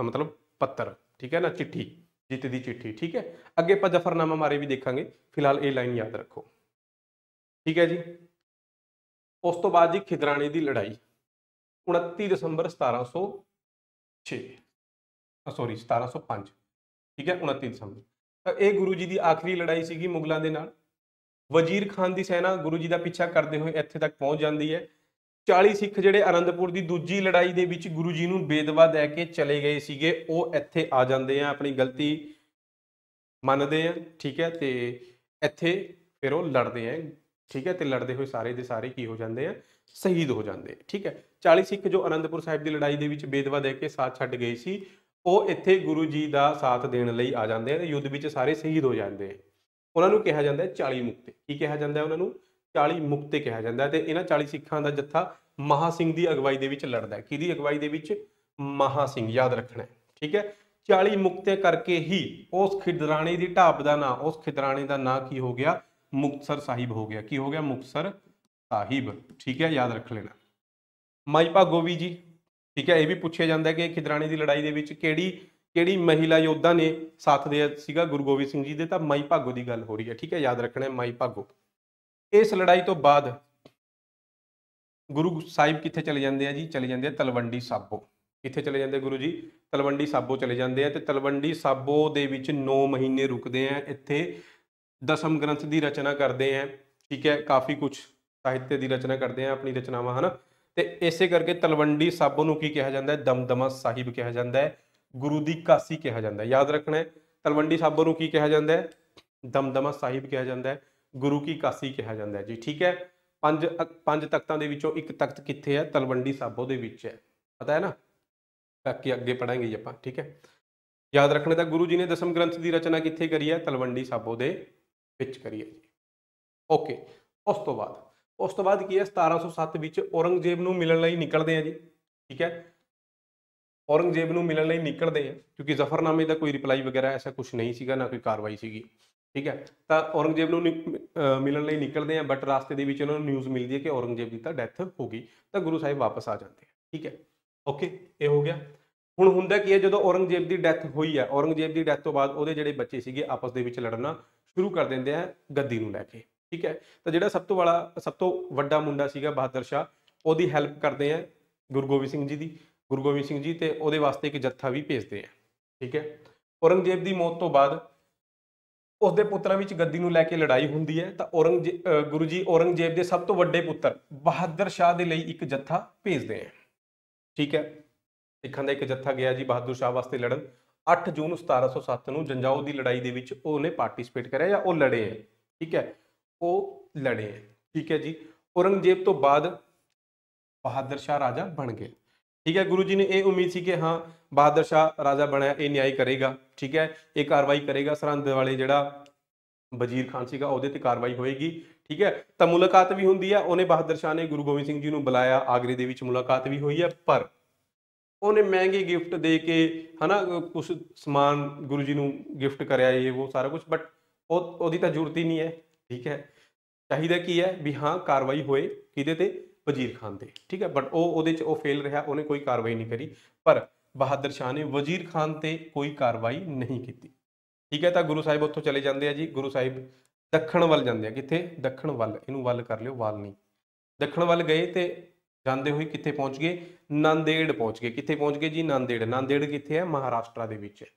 मतलब पत्तर, ठीक है ना, चिट्ठी, जित दी चिट्ठी। ठीक है, अगे आपां जफरनामा बारे भी देखांगे, फिलहाल ये लाइन याद रखो, ठीक है जी। उस तो बाद जी खिदराणे की लड़ाई उनतीस दसंबर सतारह सौ छे सॉरी सतारह सौ पाँच, ठीक है, उनतीस दसंबर। तो यह गुरु जी की आखिरी लड़ाई सी मुगलों के नाल। वजीर खान की सेना गुरु जी का पीछा करते हुए इत्थे तक पहुँच जाती है। चालीस सिख जिहड़े आनंदपुर की दूजी लड़ाई दे विच गुरु जी नूं बेदवा दे के चले गए सीगे, वो इत्थे आ जाते हैं, अपनी गलती मनते हैं, ठीक है, तो इत्थे फिर वो लड़ते हैं, ठीक है, तो लड़ते हुए सारे दे सारे की हो जाते हैं, शहीद हो जाते हैं, ठीक है। चालीस सिख जो आनंदपुर साहिब की लड़ाई दे विच बेदवा दे के साथ छड्ड गए सी, वो इत्थे गुरु जी का साथ देने लई आ जाते हैं, युद्ध विच सारे शहीद हो जाते हैं। उन्होंने कहा जाता है चाली मुक्ते। की कहा जाता है? उन्होंने चाली मुक्ते कहा जाता है। तो इन्ह चाली सिखों का जत्था महा सिंह की अगवाई के लड़ता है। कि अगवाई? महा सिंह, याद रखना है, ठीक है। चाली मुक्ते करके ही उस खिदराणे की ढाब का ना, उस खिदराणे का ना की हो गया? मुक्तसर साहिब हो गया। की हो गया? मुक्तसर साहिब, ठीक है, याद रख लेना। माई भागोवी जी, ठीक है, यह भी पूछा जाता है कि खिदराणे की लड़ाई के ਕਿਹੜੀ महिला योद्धा ने साथ दिया ਸੀਗਾ गुरु गोबिंद सिंह जी दे? तां माई भागो की गल हो रही है, ठीक है, याद रखना है माई भागो। इस लड़ाई तो बाद गुरु साहिब कित्थे चले जाते हैं जी? चले जाते हैं तलवंडी साबो। कित्थे चले जाते गुरु जी? तलवंडी साबो चले जाते हैं। तो तलवंडी साबो दे विच नौ महीने रुकते हैं। इत्थे दसम ग्रंथ की रचना करते हैं, ठीक है, काफ़ी कुछ साहित्य की रचना करते हैं, अपनी रचनावां, है ना। तो इसे करके तलवंडी साबो नूं की कहा जाता है? दमदमा साहिब कहा जाता है। गुरु दी कासी कहा जाता है, याद रखना है। तलवंडी साबो नूं की कहा जाता है? दमदमा साहिब कहा जाता है। गुरु की कासी कहा जाता है जी, ठीक है। पंज पंज तख्तों के विचों एक तख्त कित्थे है? तलवंडी साबो दे विच है, पता है ना, बाकी अगे पढ़ांगे जी आपां, ठीक है, याद रखना। तो गुरु जी ने दसम ग्रंथ की रचना कित्थे करी है? तलवंडी साबो दे विच करी है जी, ओके। उस तो बाद उस तो बाद की है? सतारह सौ सत्त विच औरंगजेब नूं मिलण लई निकलदे हैं जी, ठीक है। औरंगजेब को मिलने निकलते हैं क्योंकि जफरनामे का कोई रिप्लाई वगैरह ऐसा कुछ नहीं सीगा, ना कोई कार्रवाई सीगी, ठीक है। तो औरंगजेब को मिलने निकलते हैं, बट रास्ते के बीच उन्होंने न्यूज़ मिलती है कि औरंगजेब की तो डेथ हो गई। तो गुरु साहिब वापस आ जाते हैं, ठीक है, ओके। ये हो गया। हुण हुंदा की है? जो औरंगजेब की डैथ हुई है, औरंगजेब की डैथ तो बाद उहदे जिहड़े बच्चे सीगे आपस दे विच लड़ना शुरू कर देंदे हैं गद्दी नूं लैके, ठीक है। तो जिहड़ा सब तो वाला सब तो वड्डा मुंडा सीगा बहादुर शाह, उहदी हैल्प करते हैं गुरु गोबिंद सिंह जी की, गुरु गोबिंद सिंह जी, तो वो वास्ते एक जत्था भी भेजते हैं, ठीक है। औरंगजेब की मौत तो बाद उसके पुत्रों में गद्दी को लैके लड़ाई होती है। तो औरंगजेब गुरु जी औरंगजेब के सब तो वड्डे पुत्र बहादुर शाह के लिए एक जत्था भेजते हैं, ठीक है। सिखों का एक जत्था गया जी बहादुर शाह वास्ते लड़न। अठ जून सतारह सौ सत्त को जंजाओ की लड़ाई के विच उन्हें पार्टीसपेट कराया, या वो लड़े हैं, ठीक है, वो लड़े हैं, ठीक है जी। औरंगजेब तो बाद बहादुर शाह राजा बन गए, ठीक है। गुरु जी ने यह उम्मीद सी कि हाँ बहादुर शाह राजा बनया, ये न्याय करेगा, ठीक है, ये कार्रवाई करेगा, सरहद वाले जिहड़ा वजीर खान सीगा उहदे ते कार्रवाई होएगी, ठीक है। तो मुलाकात भी हुंदी है, उन्हें बहादुर शाह ने गुरु गोबिंद सिंह जी नूं बुलाया, आगरे दे विच मुलाकात भी हुई है, पर उन्हें महंगे गिफ्ट दे के, है ना, कुछ समान गुरु जी नूं गिफ्ट कराया, ये वो सारा कुछ, बट उहदी तां जरूरत ही नहीं है, ठीक है। चाहिए की है भी हाँ कार्रवाई होए किहदे ते? वजीर खान थे, ठीक है, बट वो फेल रहा, उन्हें कोई कार्रवाई नहीं करी, पर बहादुर शाह ने वजीर खान से कोई कार्रवाई नहीं की, ठीक है। तो गुरु साहिब उत्थों चले जाते हैं जी। गुरु साहिब दक्षण वल जाते हैं। कितने? दक्षण वल, इनू वल कर लियो, वाल नहीं, दक्षण वल गए तो जाते हुए कितने पहुँच गए? नांदेड़ पहुँच गए। कितने पहुँच गए जी? नांदेड़। नांदेड़ कितने है? महाराष्ट्र के विच है।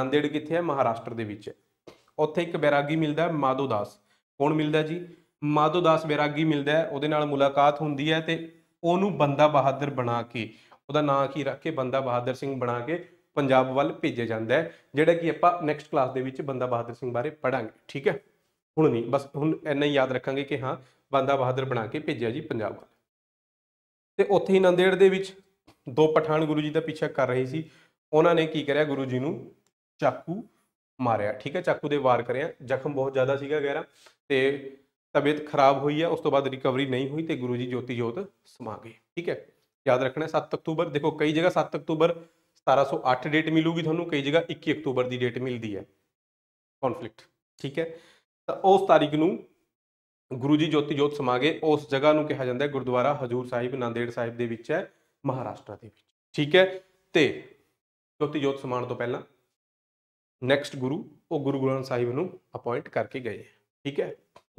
नांदेड़ कितने है? महाराष्ट्र के विच है। उत्थे एक बैरागी मिलता है माधो दास। कौन मिलता जी? माधो दास बैरागी मिलता है, उहदे नाल मुलाकात होंदी है, तो उहनूं बंदा बहादुर बना के, उहदा नाम की रख के बंदा बहादुर सिंह बना के पंजाब वाल भेजे जाता है, जिहड़ा कि आपां नैक्सट क्लास दे विच बंदा बहादुर सिंह बारे पढ़ांगे, ठीक है। हुण नहीं, बस हुण इन्ना ही याद रखांगे कि हाँ बंदा बहादुर बना के भेजिया जी पंजाब वाल। तो उत्थे ही नांदेड़ दे विच दो पठान गुरु जी का पीछा कर रहे सी, उन्होंने ने की करिया? गुरु जी नूं चाकू मारिया, ठीक है, चाकू दे वार करिया, जख्म बहुत ज़्यादा सीगा गहरा, तो तबीयत खराब हुई है, उस तो बाद रिकवरी नहीं हुई, तो गुरु जी ज्योति ज्योत समा गए, ठीक है, याद रखना। सात अक्तूबर देखो, कई जगह सात अक्तूबर सतारह सौ अठ डेट मिलूगी थोनों, कई जगह इक्की अक्तूबर की डेट मिलती है कॉन्फ्लिक्ट, ठीक है। तो उस तारीख को गुरु जी ज्योति जोत समा गए। उस जगह को कहा जाता है गुरुद्वारा हजूर साहिब नांदेड़ साहिब के विच है, महाराष्ट्र के विच, ठीक है। तो ज्योति जोत समान तो पहला नैक्सट गुरु वो गुरु ग्रंथ साहिब नूं अपॉइंट करके गए, ठीक है,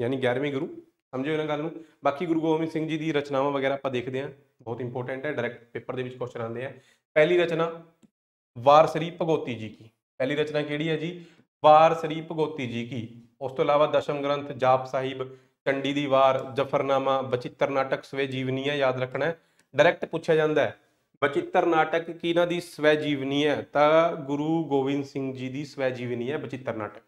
यानी ग्यारहवें गुरु, समझो इन्हां गल नूं। बाकी गुरु गोबिंद सिंह जी की रचनावां वगैरह आप देखते हैं, बहुत इंपोर्टेंट है, डायरैक्ट पेपर के क्वेश्चन आते हैं। पहली रचना वारसरी भगोती जी की, पहली रचना किहड़ी है जी, वारसरी भगोती जी की। उस तो इलावा दशम ग्रंथ, जाप साहिब, चंडी दी वार, जफरनामा, बचित्र नाटक, स्वे जीवनी है, याद रखना है, डायरैक्ट पूछा जाता है बचित्र नाटक की ना दी स्वै जीवनी है, ता गुरु गोबिंद सिंह जी की स्वै जीवनी है बचित्र नाटक।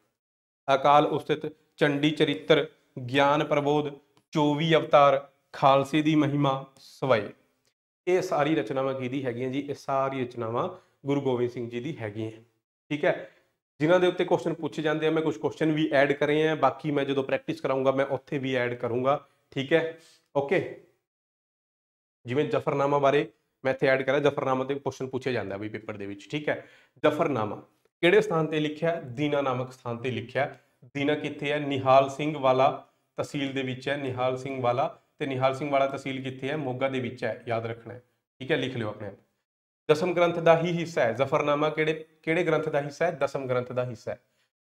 अकाल उस्तित, चंडी चरित्र, ज्ञान प्रबोध, चौबी अवतार, खालसे की महिमा, सवय, ये सारी रचनावां की है जी, ये सारी रचनावां गुरु गोबिंद सिंह जी की हैगी, ठीक है, जिन्हां दे उत्ते क्वेश्चन पूछे जाते हैं। मैं कुछ क्वेश्चन भी ऐड करे हैं, बाकी मैं जो प्रैक्टिस कराऊंगा मैं उत्थे भी ऐड करूँगा, ठीक है, ओके। जिवें जफरनामा बारे मैं इत्थे ऐड करा, जफरनामा ते क्वेश्चन पूछे जाता है भी पेपर दे विच, ठीक है। जफरनामा किहड़े स्थान पर लिखिया, दीना नामक स्थान पर लिखिया। दीना कित्थे है, निहाल सिंह वाला तहसील दे विच है, निहाल सिंह वाला, तो निहाल सिंह वाला तहसील कित्थे है, मोगा दे विच है, याद रखना है, ठीक है, लिख लिओ अपने आप। दसम ग्रंथ का ही हिस्सा है जफरनामा, केड़े केड़े ग्रंथ का हिस्सा है, दसम ग्रंथ का हिस्सा है,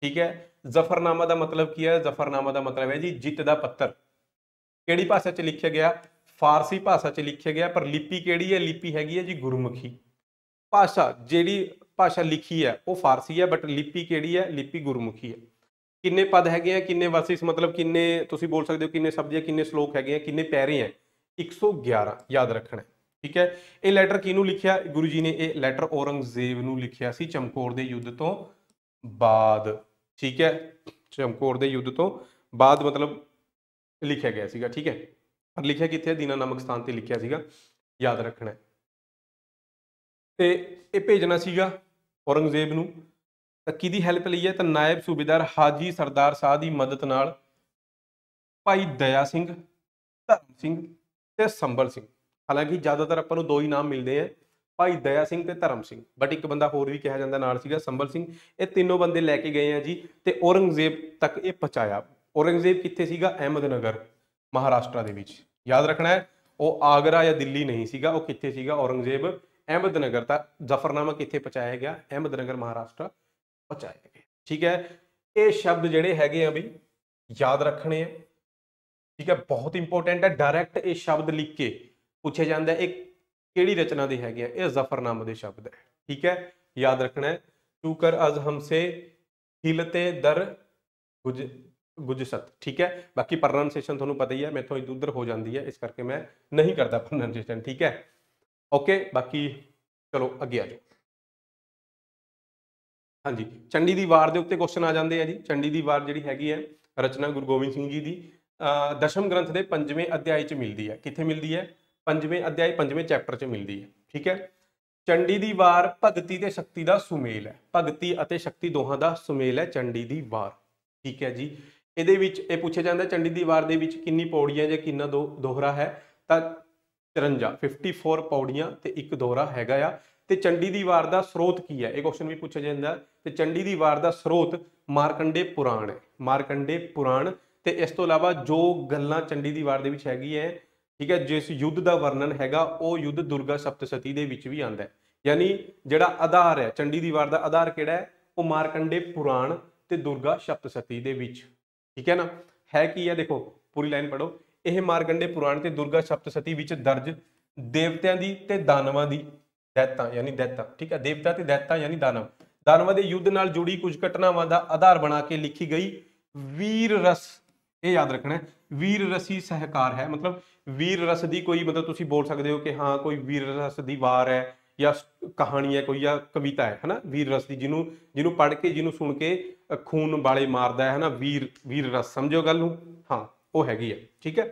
ठीक है। जफरनामा का मतलब क्या है, जफरनामा का मतलब है जी जित का पत्र। केड़ी भाषा च लिखा गया, फारसी भाषा च लिखा गया, पर लिपि केड़ी है, लिपि हैगी है जी गुरमुखी भाषा, जिहड़ी भाषा लिखी है वह फारसी है, बट लिपि केड़ी है, लिपि गुरमुखी है। किन्ने पद है, किन्ने वर्सिस मतलब किन्ने तुसीं बोल सकते हो, किन्ने शब्द है, किन्ने श्लोक है, किन्ने पैरे हैं, एक सौ ग्यारह याद रखना है, ठीक है। ये लैटर किनू लिखिया, गुरु जी ने ये लैटर औरंगजेब नू लिखिया सी चमकौर के युद्ध तो बाद, ठीक है, चमकौर के युद्ध तो बाद मतलब लिखा गया सीगा, ठीक है, पर लिखा कित्थे, दीना नामक स्थान पर लिखा सीगा, याद रखना है। ते ये भेजना सीगा औरंगजेब नू, तां किहदी हैल्प लई है, तो नायब सूबेदार हाजी सरदार साहब की मदद नाल भाई दया सिंह, धर्म सिंह ते संबल सिंह। हालांकि ज़्यादातर अपन दो ही नाम मिलते हैं, भाई दया सिंह ते धर्म सिंह, बट एक बंदा होर भी कहा जाता नाल सीगा संबल सिंह। ये तीनों बंदे लैके गए हैं जी, तो औरंगजेब तक ये पहुँचाया। औरंगजेब कित्थे सीगा, अहमदनगर महाराष्ट्र दे विच, याद रखना है, वो आगरा या दिल्ली नहीं सीगा, वो कित्थे सीगा औरंगजेब, अहमदनगर तक। जफरनामा कित्थे पहुँचाया गया, अहमदनगर महाराष्ट्र पहुँचाया गया, ठीक है। ये शब्द जोड़े है बी याद रखने हैं, ठीक है, बहुत इंपोर्टेंट है, डायरैक्ट ये शब्द लिख के पूछे जाता है। एक केड़ी रचना दे है, ये जफरनामा दे शब्द है, ठीक है, याद रखना है। तू कर अज हमसे हिलते दर गुज गुजसत, ठीक है। बाकी प्रोनाउंसिएशन थोनों पता ही है, मेरे तो इधर उधर हो जाती है, इस करके मैं नहीं करता प्रोनाउंसिएशन, ठीक है, ओके। बाकी चलो अगे आ जाओ, हाँ जी। चंडी की वार के उत्ते क्वेश्चन आ जाते हैं जी। चंडी की वार जी हैगी है रचना गुरु गोबिंद सिंह जी की, दशम ग्रंथ के पंजवें अध्याय च मिलती है। कितने मिलती है, पंजवें अध्याय पंजवें चैप्टर च मिलती है, ठीक है। चंडी की वार भगती ते शक्ति का सुमेल है, भगती अते शक्ति दोहां का सुमेल है चंडी की वार, ठीक है जी। इहदे विच इह पूछे जाता है चंडी की वार दे विच कितनी पौड़ियां या कितना दो दोहरा है, तो तिरंजा फिफ्टी फोर पौड़ियां ते एक दोहरा हैगा आ। ते चंडी की वार का स्रोत की है, यह क्वेश्चन भी पूछा जाता है। तो चंडी की वार का स्रोत मारकंडे पुराण है, मारकंडे पुराण। तो इस तो इलावा जो गल्लां चंडी की वार दे विच हैगी है, ठीक है, जिस युद्ध का वर्णन हैगा वह युद्ध दुर्गा सप्तसती दे विच भी आंदा है। यानी जिहड़ा आधार है चंडी दी वार दा आधार किहड़ा है, वह मारकंडे पुराण ते दुर्गा सप्तसती दे विच, ठीक है ना। है की है देखो पूरी लाइन पढ़ो, यह मारकंडे पुराण ते दुर्गा सप्तसती विच दर्ज देवतियां दी ते दानवां दी दैतां यानी दैतां, ठीक है, देवता ते दैतां यानी दानव दानवां दे युद्ध नाल जुड़ी कुछ घटनावां दा आधार बना के लिखी गई वीर रस, ये याद रखना है। वीर रसी सहकार है, मतलब वीर रस की कोई मतलब तुसी बोल सकते हो कि हाँ कोई वीर रस की वार है या कहानी है कोई या कविता है है ना। वीर रस की जिन्हों जिन्हों पढ़ के जिन्हों सुन के खून वाले मारदा है ना, वीर वीर रस, समझो गल नूं, हाँ वो हैगी है, ठीक है।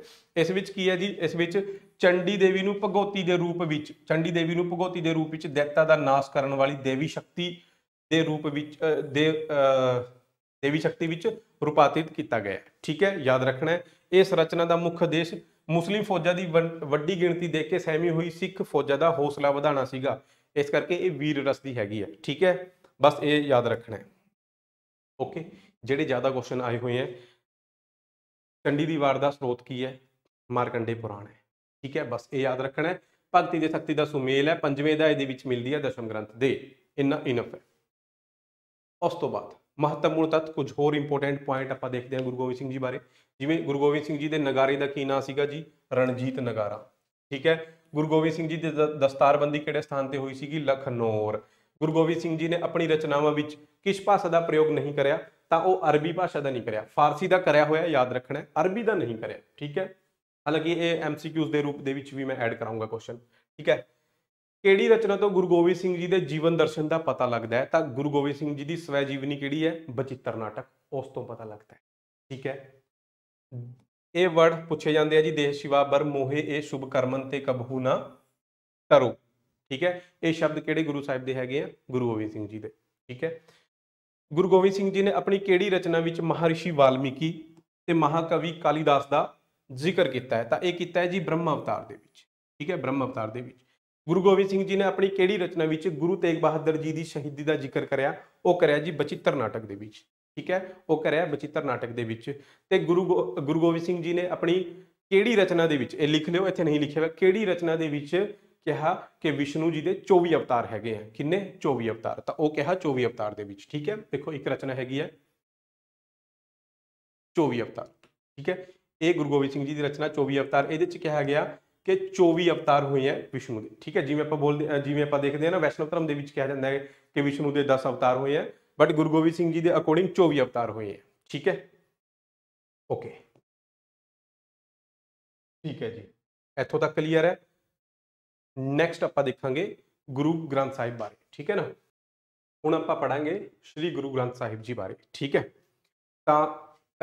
इस विच की है जी, इस विच चंडी देवी नूं भगोती दे रूप विच, चंडी देवी नूं भगोती दे रूप विच दैता दा नाश करन वाली देवी शक्ति दे रूप विच दे देवी शक्ति विच रूपांतरित किया गया, ठीक है, याद रखना है। इस रचना का मुख्य उद्देश्य मुस्लिम फौजा की वड्डी गिणती देख के सहमी हुई सिख फौजा का हौसला बढ़ाना सीगा। इस करके ये वीर रस की हैगी है, ठीक है, बस ये याद रखना है। ओके, जेडे ज़्यादा क्वेश्चन आए हुए हैं, चंडी की वार का स्रोत की है, मारकंडे पुराण है, ठीक है, बस ये याद रखना है। भगती दे शक्ति का सुमेल है, पंजवें का ये मिलती है दशम ग्रंथ दे, इन्ना इनफ है। उस तो बाद महत्वपूर्ण तत्व कुछ होर इंपोर्टेंट पॉइंट आप देखते हैं गुरु गोबिंद सिंह जी बारे, जिमें गुरु गोबिंद सिंह जी के नगारे का की नाम सीगा जी, रणजीत नगारा, ठीक है। गुरु गोबिंद सिंह जी की दस्तारबंदी किहड़े स्थान पर हुई सी, लखनौर। गुरु गोबिंद सिंह जी ने अपनी रचनावां विच किस भाषा का प्रयोग नहीं कराया, तो वो अरबी भाषा का नहीं कराया, फारसी का कराया होया याद रखना है, अरबी का नहीं कराया, ठीक है। हालांकि ये एम सी क्यूज के रूप दे विच भी मैं ऐड कराऊंगा क्वेश्चन, ठीक है। ਕਿਹੜੀ ਰਚਨਾ ਤੋਂ ਗੁਰੂ ਗੋਬਿੰਦ ਸਿੰਘ ਜੀ ਦੇ ਜੀਵਨ ਦਰਸ਼ਨ ਦਾ ਪਤਾ ਲੱਗਦਾ ਹੈ, ਤਾਂ ਗੁਰੂ ਗੋਬਿੰਦ ਸਿੰਘ ਜੀ ਦੀ ਸਵੈ ਜੀਵਨੀ ਕਿਹੜੀ ਹੈ, ਬਚਿੱਤਰ ਨਾਟਕ, ਉਸ ਤੋਂ ਪਤਾ ਲੱਗਦਾ ਹੈ, ਠੀਕ ਹੈ। ਇਹ ਵਰਡ ਪੁੱਛੇ ਜਾਂਦੇ ਆ ਜੀ, ਦੇਹ ਸ਼ਿਵਾ ਬਰ ਮੋਹੇ ਇਹ ਸ਼ੁਭ ਕਰਮਨ ਤੇ ਕਬਹੂ ਨਾ ਕਰੋ, ਠੀਕ ਹੈ। ਇਹ ਸ਼ਬਦ ਕਿਹੜੇ ਗੁਰੂ ਸਾਹਿਬ ਦੇ ਹੈਗੇ ਆ, ਗੁਰੂ ਗੋਬਿੰਦ ਸਿੰਘ ਜੀ ਦੇ, ਠੀਕ ਹੈ। ਗੁਰੂ ਗੋਬਿੰਦ ਸਿੰਘ ਜੀ ਨੇ ਆਪਣੀ ਕਿਹੜੀ ਰਚਨਾ ਵਿੱਚ ਮਹਾਰਿਸ਼ੀ ਵਾਲਮੀਕੀ ਤੇ ਮਹਾਕਵੀ ਕਾਲੀਦਾਸ ਦਾ ਜ਼ਿਕਰ ਕੀਤਾ ਹੈ, ਤਾਂ ਇਹ ਕੀਤਾ ਹੈ ਜੀ ਬ੍ਰਹਮ ਅਵਤਾਰ ਦੇ ਵਿੱਚ, ਠੀਕ ਹੈ, ਬ੍ਰਹਮ ਅਵਤਾਰ ਦੇ ਵਿੱਚ। गुरु गोबिंद सिंह जी ने अपनी केड़ी रचना विच गुरु तेग बहादुर जी की शहीदी का जिक्र कराया, वो कराया जी बचित्र नाटक दे विच, ठीक है, वो कराया बचित्र नाटक दे विच। ते गुरु गो गुरु गोबिंद सिंह जी ने अपनी केड़ी रचना दे विच, लिख लिओ इत्थे नहीं लिखिआ, केड़ी रचना दे विच कहा कि विष्णु जी के चौबी अवतार हैगे हैं, किन्ने चौबी अवतार, तो वह कहा चौबी अवतार दे विच, ठीक है। देखो एक रचना हैगी है चौबी अवतार, ठीक है, ये गुरु गोबिंद सिंह जी की रचना चौबी अवतार, ये कहा गया कि चौबीस अवतार हुए हैं विष्णु के, ठीक है। जिवें आपां बोलदे जिवें आपां देखते हैं ना वैष्णव धर्म दे विच कहा जाता है कि विष्णु के दस अवतार हुए हैं, बट गुरु गोबिंद सिंह जी के अकॉर्डिंग चौबीस अवतार हुए हैं, ठीक है। ओके, ठीक है जी, इथों तक क्लीयर है। नैक्सट आपां देखांगे गुरु ग्रंथ साहिब बारे, ठीक है ना। हुण आपां पढ़ांगे श्री गुरु ग्रंथ साहिब जी बारे, ठीक है। तो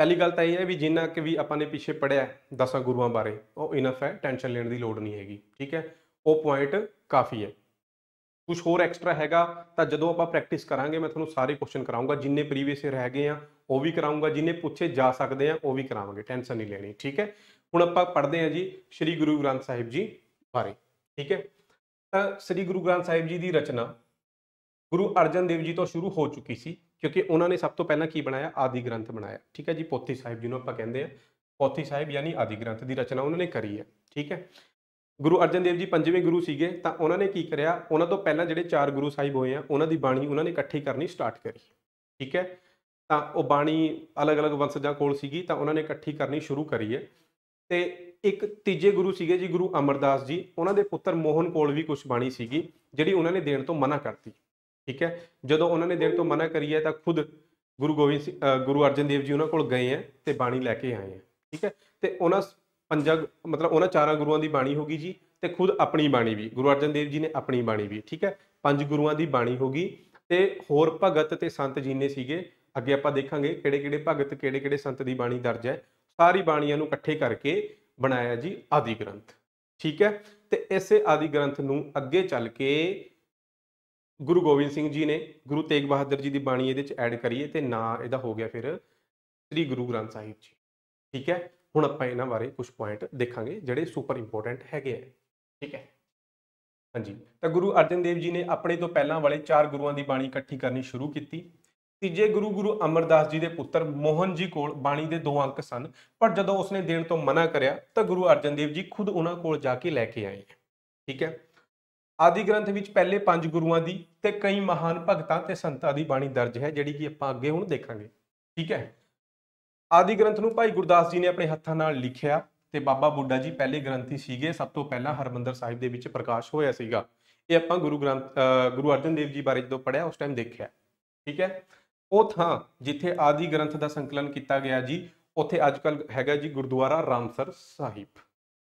पहली गल तो यह है भी जिन्ना कि भी आपने पिछे पढ़िया दसा गुरुओं बारे, वो इनफ है, टेंशन लेने की लोड़ नहीं हैगी, ठीक है, वो पॉइंट काफ़ी है। कुछ होर एक्सट्रा हैगा तो जो आप प्रैक्टिस करांगे, मैं थोड़ा सारे क्वेश्चन कराऊंगा, जिन्हें प्रीवियस रह गए हैं वो भी कराऊंगा, जिन्हें पूछे जा सकते हैं वो भी करावांगे, टेंशन नहीं लेनी, ठीक है। हुण आपां पढ़ते हैं जी श्री गुरु ग्रंथ साहिब जी बारे, ठीक है। तो श्री गुरु ग्रंथ साहिब जी की रचना गुरु अर्जन देव जी तो शुरू हो चुकी सी, क्योंकि उन्होंने सब तो पहला की बनाया, आदि ग्रंथ बनाया, ठीक है जी। पोथी साहिब जिन्हों आप कहते हैं, पोथी साहिब यानी आदि ग्रंथ की रचना उन्होंने करी है, ठीक है। गुरु अर्जन देव जी पंजवें गुरु सीगे, तो उन्होंने की कराया, उन्होंने तो पहला जिहड़े चार गुरु साहिब होए हैं उन्होंने बाणी उन्होंने इकट्ठी करनी स्टार्ट करी, ठीक है। तो वह बाणी अलग अलग वंशजां कोल सीगी, तो उन्होंने इकट्ठी करनी शुरू करी है। तो एक तीजे गुरु सीगे जी गुरु अमरदास जी, उन्होंने पुत्र मोहन कोल भी कुछ बाणी सीगी जिहड़ी उन्होंने देण तो मना करती, ठीक है। जो उन्होंने देने तो मना करी है तो खुद गुरु गोबिंद सिंह गुरु अर्जन देव जी उन्होंने कोल गए हैं तो बाणी लैके आए हैं, ठीक है। तो उन्होंने पंजा मतलब उन्होंने चार गुरुओं की बाणी होगी जी, तो खुद अपनी बाणी भी, गुरु अर्जन देव जी ने अपनी बाणी भी, ठीक है, पंज गुरुओं की बाणी होगी। तो होर भगत तो संत जीने सीगे, अगे आपां देखांगे किहड़े किहड़े भगत किहड़े किहड़े संत की बाणी दर्ज है, सारी बाणियां नूं इकट्ठे करके बनाया जी आदि ग्रंथ, ठीक है। तो इसे आदि ग्रंथ नूं अगे चल के गुरु गोबिंद सिंह जी ने गुरु तेग बहादुर जी की बाणी ये ऐड करिए, तो ना यदा हो गया फिर श्री गुरु ग्रंथ साहिब जी, ठीक है। हुण आपां इन्हां बारे कुछ पॉइंट देखा जोड़े सुपर इंपोर्टेंट है, ठीक है। हाँ जी, तो गुरु अर्जन देव जी ने अपने तो पहला वाले चार गुरुओं की बाणी इकट्ठी करनी शुरू की। तीजे गुरु गुरु अमरदास जी के पुत्र मोहन जी कोल बाणी के दो अंक सन, पर जदों उसने देण तो मना कराया तो गुरु अर्जन देव जी खुद उन्हां कोल जाके लैके आए हैं, ठीक है। आदि ग्रंथ विच पहले पांच गुरुओं की ते कई महान भगतां ते संतां दी बाणी दर्ज है, जिहड़ी कि आपां अगे हुण देखांगे, ठीक है। आदि ग्रंथ नूं भाई गुरदास जी ने अपने हत्थां नाल लिखिया ते बाबा बुड्ढा जी पहले ग्रंथी सीगे, सब तो पहला हरमंदर साहिब दे विच प्रकाश होया सीगा। ये आपां गुरु ग्रंथ गुरु अर्जन देव जी बारे जो पढ़िया उस टाइम देखिया, ठीक है। वो थां जिथे आदि ग्रंथ का संकलन किया गया जी, उत्थे अजकल हैगा जी गुरुद्वारा रामसर साहिब,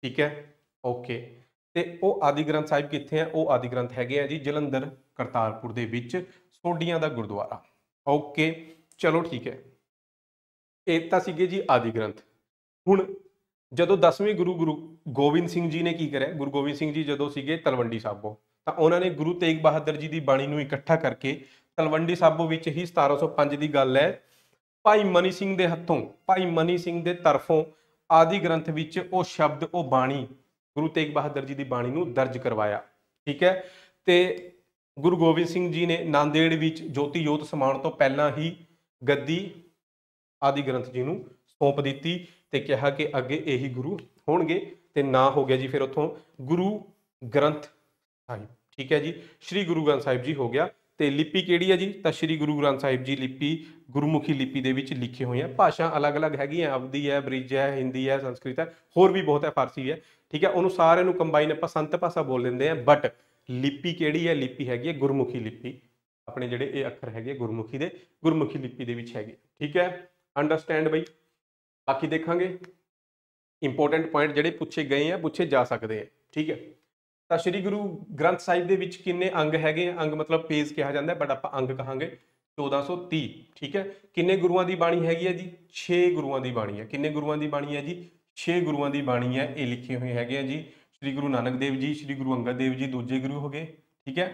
ठीक है, ओके। तो वो आदि ग्रंथ साहिब कितने हैं, वो आदि ग्रंथ है जी जलंधर करतारपुर के विच सोडिया का गुरुद्वारा, ओके, चलो ठीक है। एकता सीगे जी आदि ग्रंथ। हुण जदों दसवें गुरु गुरु गोबिंद सिंह जी ने की कराया, गुरु गोबिंद सिंह जी जदों सीगे तलवंडी साबो, तो उन्होंने गुरु तेग बहादुर जी की बाणी नूं इकट्ठा करके तलवंडी साबो विच ही सतारां सौ पंज की गल है, भाई मनी सिंह के हथों भाई मनी सिंह के तरफों आदि ग्रंथ विच वो शब्द वो बाणी गुरु तेग बहादुर जी की बाणी नूं दर्ज करवाया, ठीक है। तो गुरु गोबिंद सिंह जी ने नांदेड़ विच ज्योति जोत समाण तो पहला ही गद्दी आदि ग्रंथ जी नूं सौंप दी ते कहा कि अगे यही गुरु होणगे ते ना हो गया जी फिर उतों गुरु ग्रंथ साहिब, ठीक है जी, श्री गुरु ग्रंथ साहिब जी हो गया। तो लिपि केड़ी है जी, तो श्री गुरु ग्रंथ साहिब जी लिपि गुरमुखी लिपि दे विच लिखे हुए हैं। भाषा अलग अलग हैगी, अवधी है, ब्रिज है, हिंदी है, संस्कृत है, होर भी बहुत है, फारसी है, ठीक है, उन्होंने सारे कंबाइन आपां संत भाषा बोल लेंदे हैं। बट लिपि केड़ी है, लिपि हैगी गुरमुखी लिपि, अपने जिहड़े ये अखर हैगे गुरमुखी दे गुरमुखी लिपि दे विच हैगे, ठीक है, अंडरस्टैंड बई। बाकी देखांगे इंपोर्टेंट पॉइंट जिहड़े पूछे गए हैं, पूछे जा सकते हैं, ठीक है। तो श्री गुरु ग्रंथ साहिब दे विच किन्ने अंग हैगे, अंग मतलब पेज कहा जाता है बट आप अंग कहांगे चौदह सौ तीस, ठीक है। किन्ने गुरुआं दी बाणी हैगी है जी, छे गुरुआं दी बाणी है। किन्ने गुरुआं दी बाणी है जी, छे गुरुआं दी बाणी है। ये लिखे हुए हैगे जी श्री गुरु नानक देव जी, श्री गुरु अंगद देव जी दूजे गुरु हो गए, ठीक है,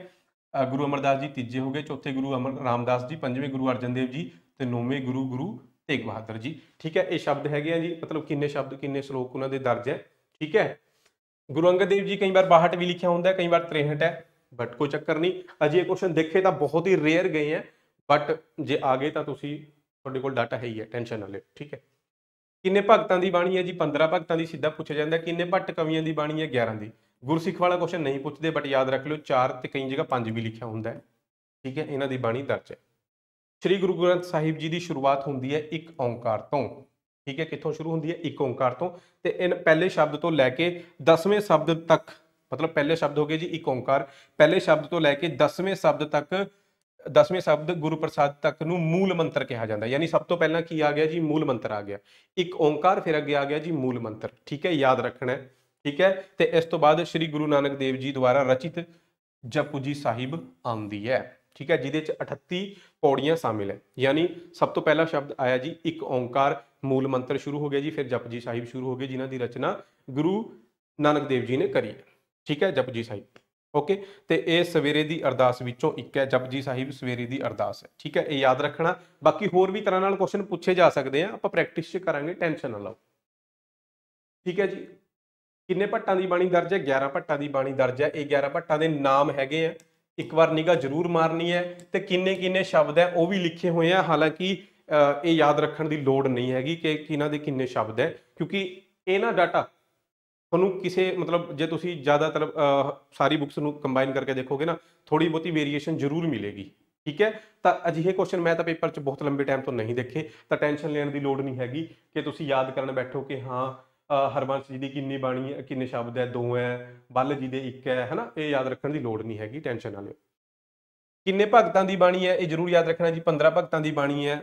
गुरु अमरदास जी तीजे हो गए, चौथे गुरु अमर रामदास जी, पंजवें गुरु अर्जन देव जी, तो नौवें गुरु गुरु तेग बहादुर जी, ठीक है। ये शब्द हैगे जी, मतलब किन्ने शब्द किन्ने श्लोक उन्होंने दर्ज है, ठीक है। गुरु अंगद देव जी कई बार बाहठ भी लिखा होता है, कई बार तिरसठ है, बट कोई चक्कर नहीं। अजे क्वेश्चन देखे तो बहुत ही रेयर गए हैं, बट जे आ गए तो तुहाडे कोल डाटा है ही है, टेंशन ना लो, ठीक है। किन्ने भगतां दी बाणी है जी, पंद्रह भगतां दी सीधा पूछा जाता है। किन्ने भट्ट कवियों की बाणी है, ग्यारह दी। गुरसिख वाला क्वेश्चन नहीं पूछते, बट याद रख लो चार ते कई जगह पांच भी लिखा होता है, ठीक है। इन्हां दी बाणी दर्ज है। श्री गुरु ग्रंथ साहिब जी की शुरुआत होंदी है एक ओंकार तो, ठीक है। कितों शुरू होंदी है, एक ओंकार तो, ते इन पहले शब्द तो लैके दसवें शब्द तक, मतलब पहले शब्द हो गए जी एक ओंकार, पहले शब्द तो लैके दसवें शब्द तक, दसवें शब्द गुरु प्रसाद तक नूं मूल मंत्र कहा जाता है। यानी सब तो पहला की आ गया जी, मूल मंत्र आ गया, एक ओंकार, फिर अगे आ गया जी मूल मंत्र, ठीक है, याद रखना है, ठीक है। तो इस तो बाद श्री गुरु नानक देव जी द्वारा रचित जपू जी साहिब आती है, ठीक है, जिहदे च अठत्ती पौड़ियां शामिल है। यानी सब तो पहला शब्द आया जी एक ओंकार, मूल मंत्र शुरू हो गया जी, फिर जपजी साहिब शुरू हो गए, जिन्हां दी रचना गुरु नानक देव जी ने करी, ठीक है, जपजी साहिब। ओके, तो यह सवेरे की अरदास विचों एक है, जपजी साहिब सवेरे की अरदास है, ठीक है, ये याद रखना। बाकी होर भी तरह नाल क्वेश्चन पूछे जा सकते हैं, आप प्रैक्टिस च करांगे, टेंशन ना लो, ठीक है जी। किन्ने भट्टां की बाणी दर्ज है, ग्यारह भट्टां की बाणी दर्ज है। ये ग्यारह भट्टां के नाम हैगे हैं, एक बार निगाह जरूर मारनी है, तो किन्ने किन्ने शब्द है वह भी लिखे हुए हैं। हालांकि ये याद रखने की लड़ नहीं हैगी कि किन्हां दे किन्ने शब्द है, क्योंकि इन्हां डाटा तुहानूं किसी मतलब जे तुसीं ज़्यादा मतलब सारी बुक्स नूं कंबाइन करके देखोगे ना, थोड़ी बहुती वेरीएशन जरूर मिलेगी, ठीक है। तो अजिहे क्वेश्चन मैं तो पेपर च बहुत लंबे टाइम तो नहीं देखे, तो टेंशन लेने की लड़ नहीं हैगी कि तुसीं याद करन बैठो कि हाँ हरबंस जी की किन्नी बाणी है, किन्ने शब्द है, दो है, बल जी दे एक है, है ना। ये याद रखने की लड़ नहीं हैगी, टेंशन ना लो। किन्ने भगतां की बाणी है, ये जरूर याद रखना जी, पंद्रह भगतां की बाणी है।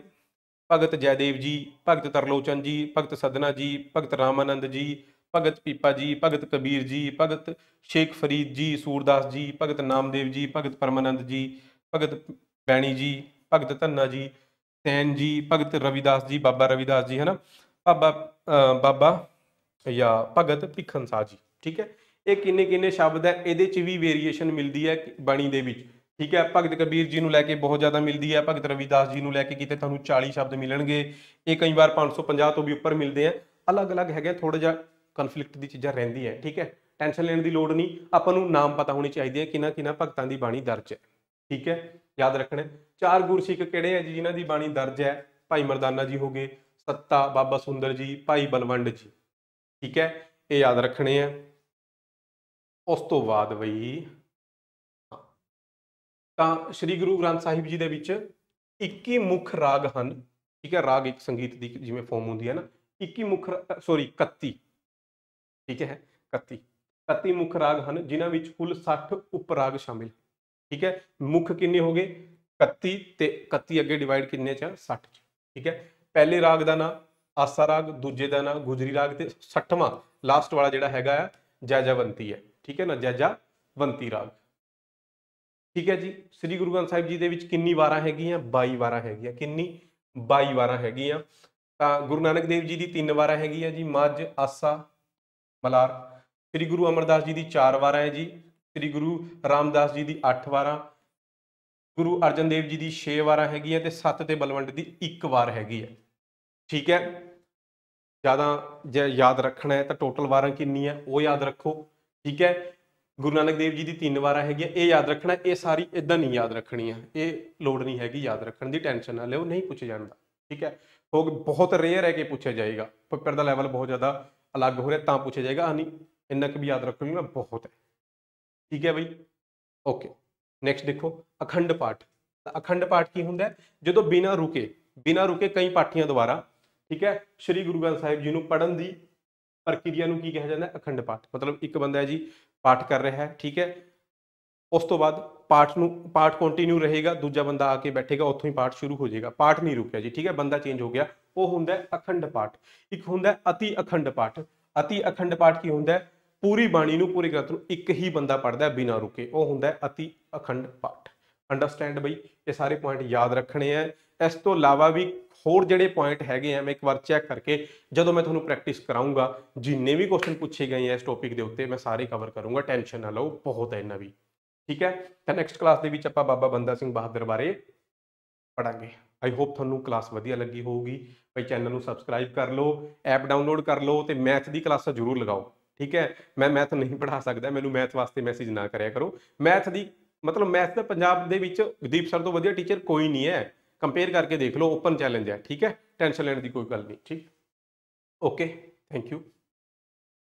भगत जयदेव जी, भगत तरलोचन जी, भगत सदना जी, भगत रामानंद जी, भगत पीपा जी, भगत कबीर जी, भगत शेख फरीद जी, सूरदास जी, भगत नामदेव जी, भगत परमानंद जी, भगत बैणी जी, भगत धन्ना जी, सैन जी, भगत रविदास जी, बाबा रविदास जी, है ना, बाबा बाबा या भगत भिखन साह जी, ठीक है। ये किन्ने किन्ने शब्द है, ये भी वेरीएशन मिलती है बाणी दे विच, ठीक है। भगत कबीर जी नूं लैके बहुत ज़्यादा मिलती है, भगत रविदास जी नूं लैके किते तुहानूं चालीस शब्द मिलणगे, ये कई बार पाँच सौ पंजाह तो भी उपर मिलते हैं, अलग अलग है, थोड़ा जिहा कन्फ्लिक्ट की चीज़ां रहिंदी है, ठीक है, टेंशन लेने की लोड़ नहीं। आपां नाम पता होनी चाहिए है किन्हां किन्हां भगतां की बाणी दर्ज है, ठीक है, याद रखना। चार गुरसिख किहड़े है जी जिन्हां की बाणी दर्ज है, भाई मरदाना जी हो गए, सत्ता बाबा सुंदर जी, भाई बलवंड जी, ठीक है, ये याद रखने हैं। उस तो बाद बई तो श्री गुरु ग्रंथ साहिब जी दे विच इक्की मुख राग हैं, ठीक है, राग एक संगीत की जिवें फॉर्म होंदी है ना, इक्की मुख सॉरी इकत्ती, ठीक है, इकत्ती इकत्ती मुख राग हैं, जिन्हां विच कुल साठ उपराग शामिल, ठीक है। मुख किन्ने हो गए इकत्ती, ते इकत्ती अगे डिवाइड किन्ने च साठ, ठीक है। पहले राग का नाम आसा राग, दूजे का ना गुजरी राग, तो सठवां लास्ट वाला जिहड़ा हैगा जैजावंती है, ठीक है ना, जैजावंती राग, ठीक है जी। श्री गुरु ग्रंथ साहिब जी दे विच किन्नी वारां हैगियां, बाई वारां हैगियां, किन्नी बाई वारां हैगियां। तां गुरु नानक देव जी की तीन वारां हैगियां जी, माझ आसा मलार। श्री गुरु अमरदास जी की चार वारां है जी, श्री गुरु रामदास जी की अठ वारां, गुरु अर्जन देव जी की छे वारां हैगियां, ते सत्त ते बलवंड की एक वार हैगी है, ठीक है। ज़्यादा जे याद रखना है तो टोटल वारां किन्नी है वो याद रखो, ठीक है। गुरु नानक देव जी की तीन वारा हैगी, ये याद रखना, ये सारी इदा नहीं याद रखनी है, ये लोड़ नहीं हैगी याद रखने की, टेंशन ना लो, नहीं पूछे जाता, ठीक है। तो बहुत रेयर है कि पूछा जाएगा, पेपर का लैवल बहुत ज़्यादा अलग हो रहा है तो पूछा जाएगा, हाँ नहीं इन्ना भी याद रखूंगा बहुत है, ठीक है बई। ओके नैक्सट देखो अखंड पाठ। अखंड पाठ की होंदा है जो तो बिना रुके बिना रुके कई पाठियां द्वारा, ठीक है, श्री गुरु ग्रंथ साहिब जी को पढ़न की प्रक्रिया को क्या कहा जाता है, अखंड पाठ। मतलब एक बंदा है जी पाठ कर रहा है, ठीक है, उस तो बाद पाठ नू पाठ कंटिन्यू रहेगा, दूजा बंदा आके बैठेगा उत्थों ही पाठ शुरू हो जाएगा, पाठ नहीं रुकिया जी, ठीक है, बंदा चेंज हो गया। वो होंदा है अखंड पाठ। एक होंदा है अति अखंड पाठ। अति अखंड पाठ की होंदा है पूरी बाणी नू पूरे ग्रंथ नू एक ही बंदा पढ़ता है बिना रुके, वो होंदा है अति अखंड पाठ। अंडरस्टैंड बई, ये सारे पॉइंट याद रखने हैं। इस तो इलावा भी होर जिहड़े पॉइंट हैगे हैं, मैं एक बार चैक करके जो मैं तुहानूं प्रैक्टिस कराऊंगा, जिन्ने भी क्वेश्चन पूछे गए हैं इस टॉपिक के उत्ते मैं सारे कवर करूँगा, टेंशन ना लो, बहुत है इन्ना भी, ठीक है। तो नैक्सट क्लास के विच आपां बाबा बंदा सिंह बहादुर बारे पढ़ांगे। आई होप तुहानूं क्लास वधिया लगी होगी भाई। चैनल नूं सबसक्राइब कर लो, ऐप डाउनलोड कर लो, तो मैथ की क्लासा जरूर लगाओ, ठीक है। मैं मैथ नहीं पढ़ा सकता, मैनूं मैथ वास्ते मैसेज ना करिया करो। मैथ की मतलब मैथ तो पंजाब दे विच गुरदीप सर तो वधिया टीचर कोई नहीं है, कंपेयर करके देख लो, ओपन चैलेंज है, ठीक है, टेंशन लेने की कोई गल नहीं, ठीक। Okay thank you.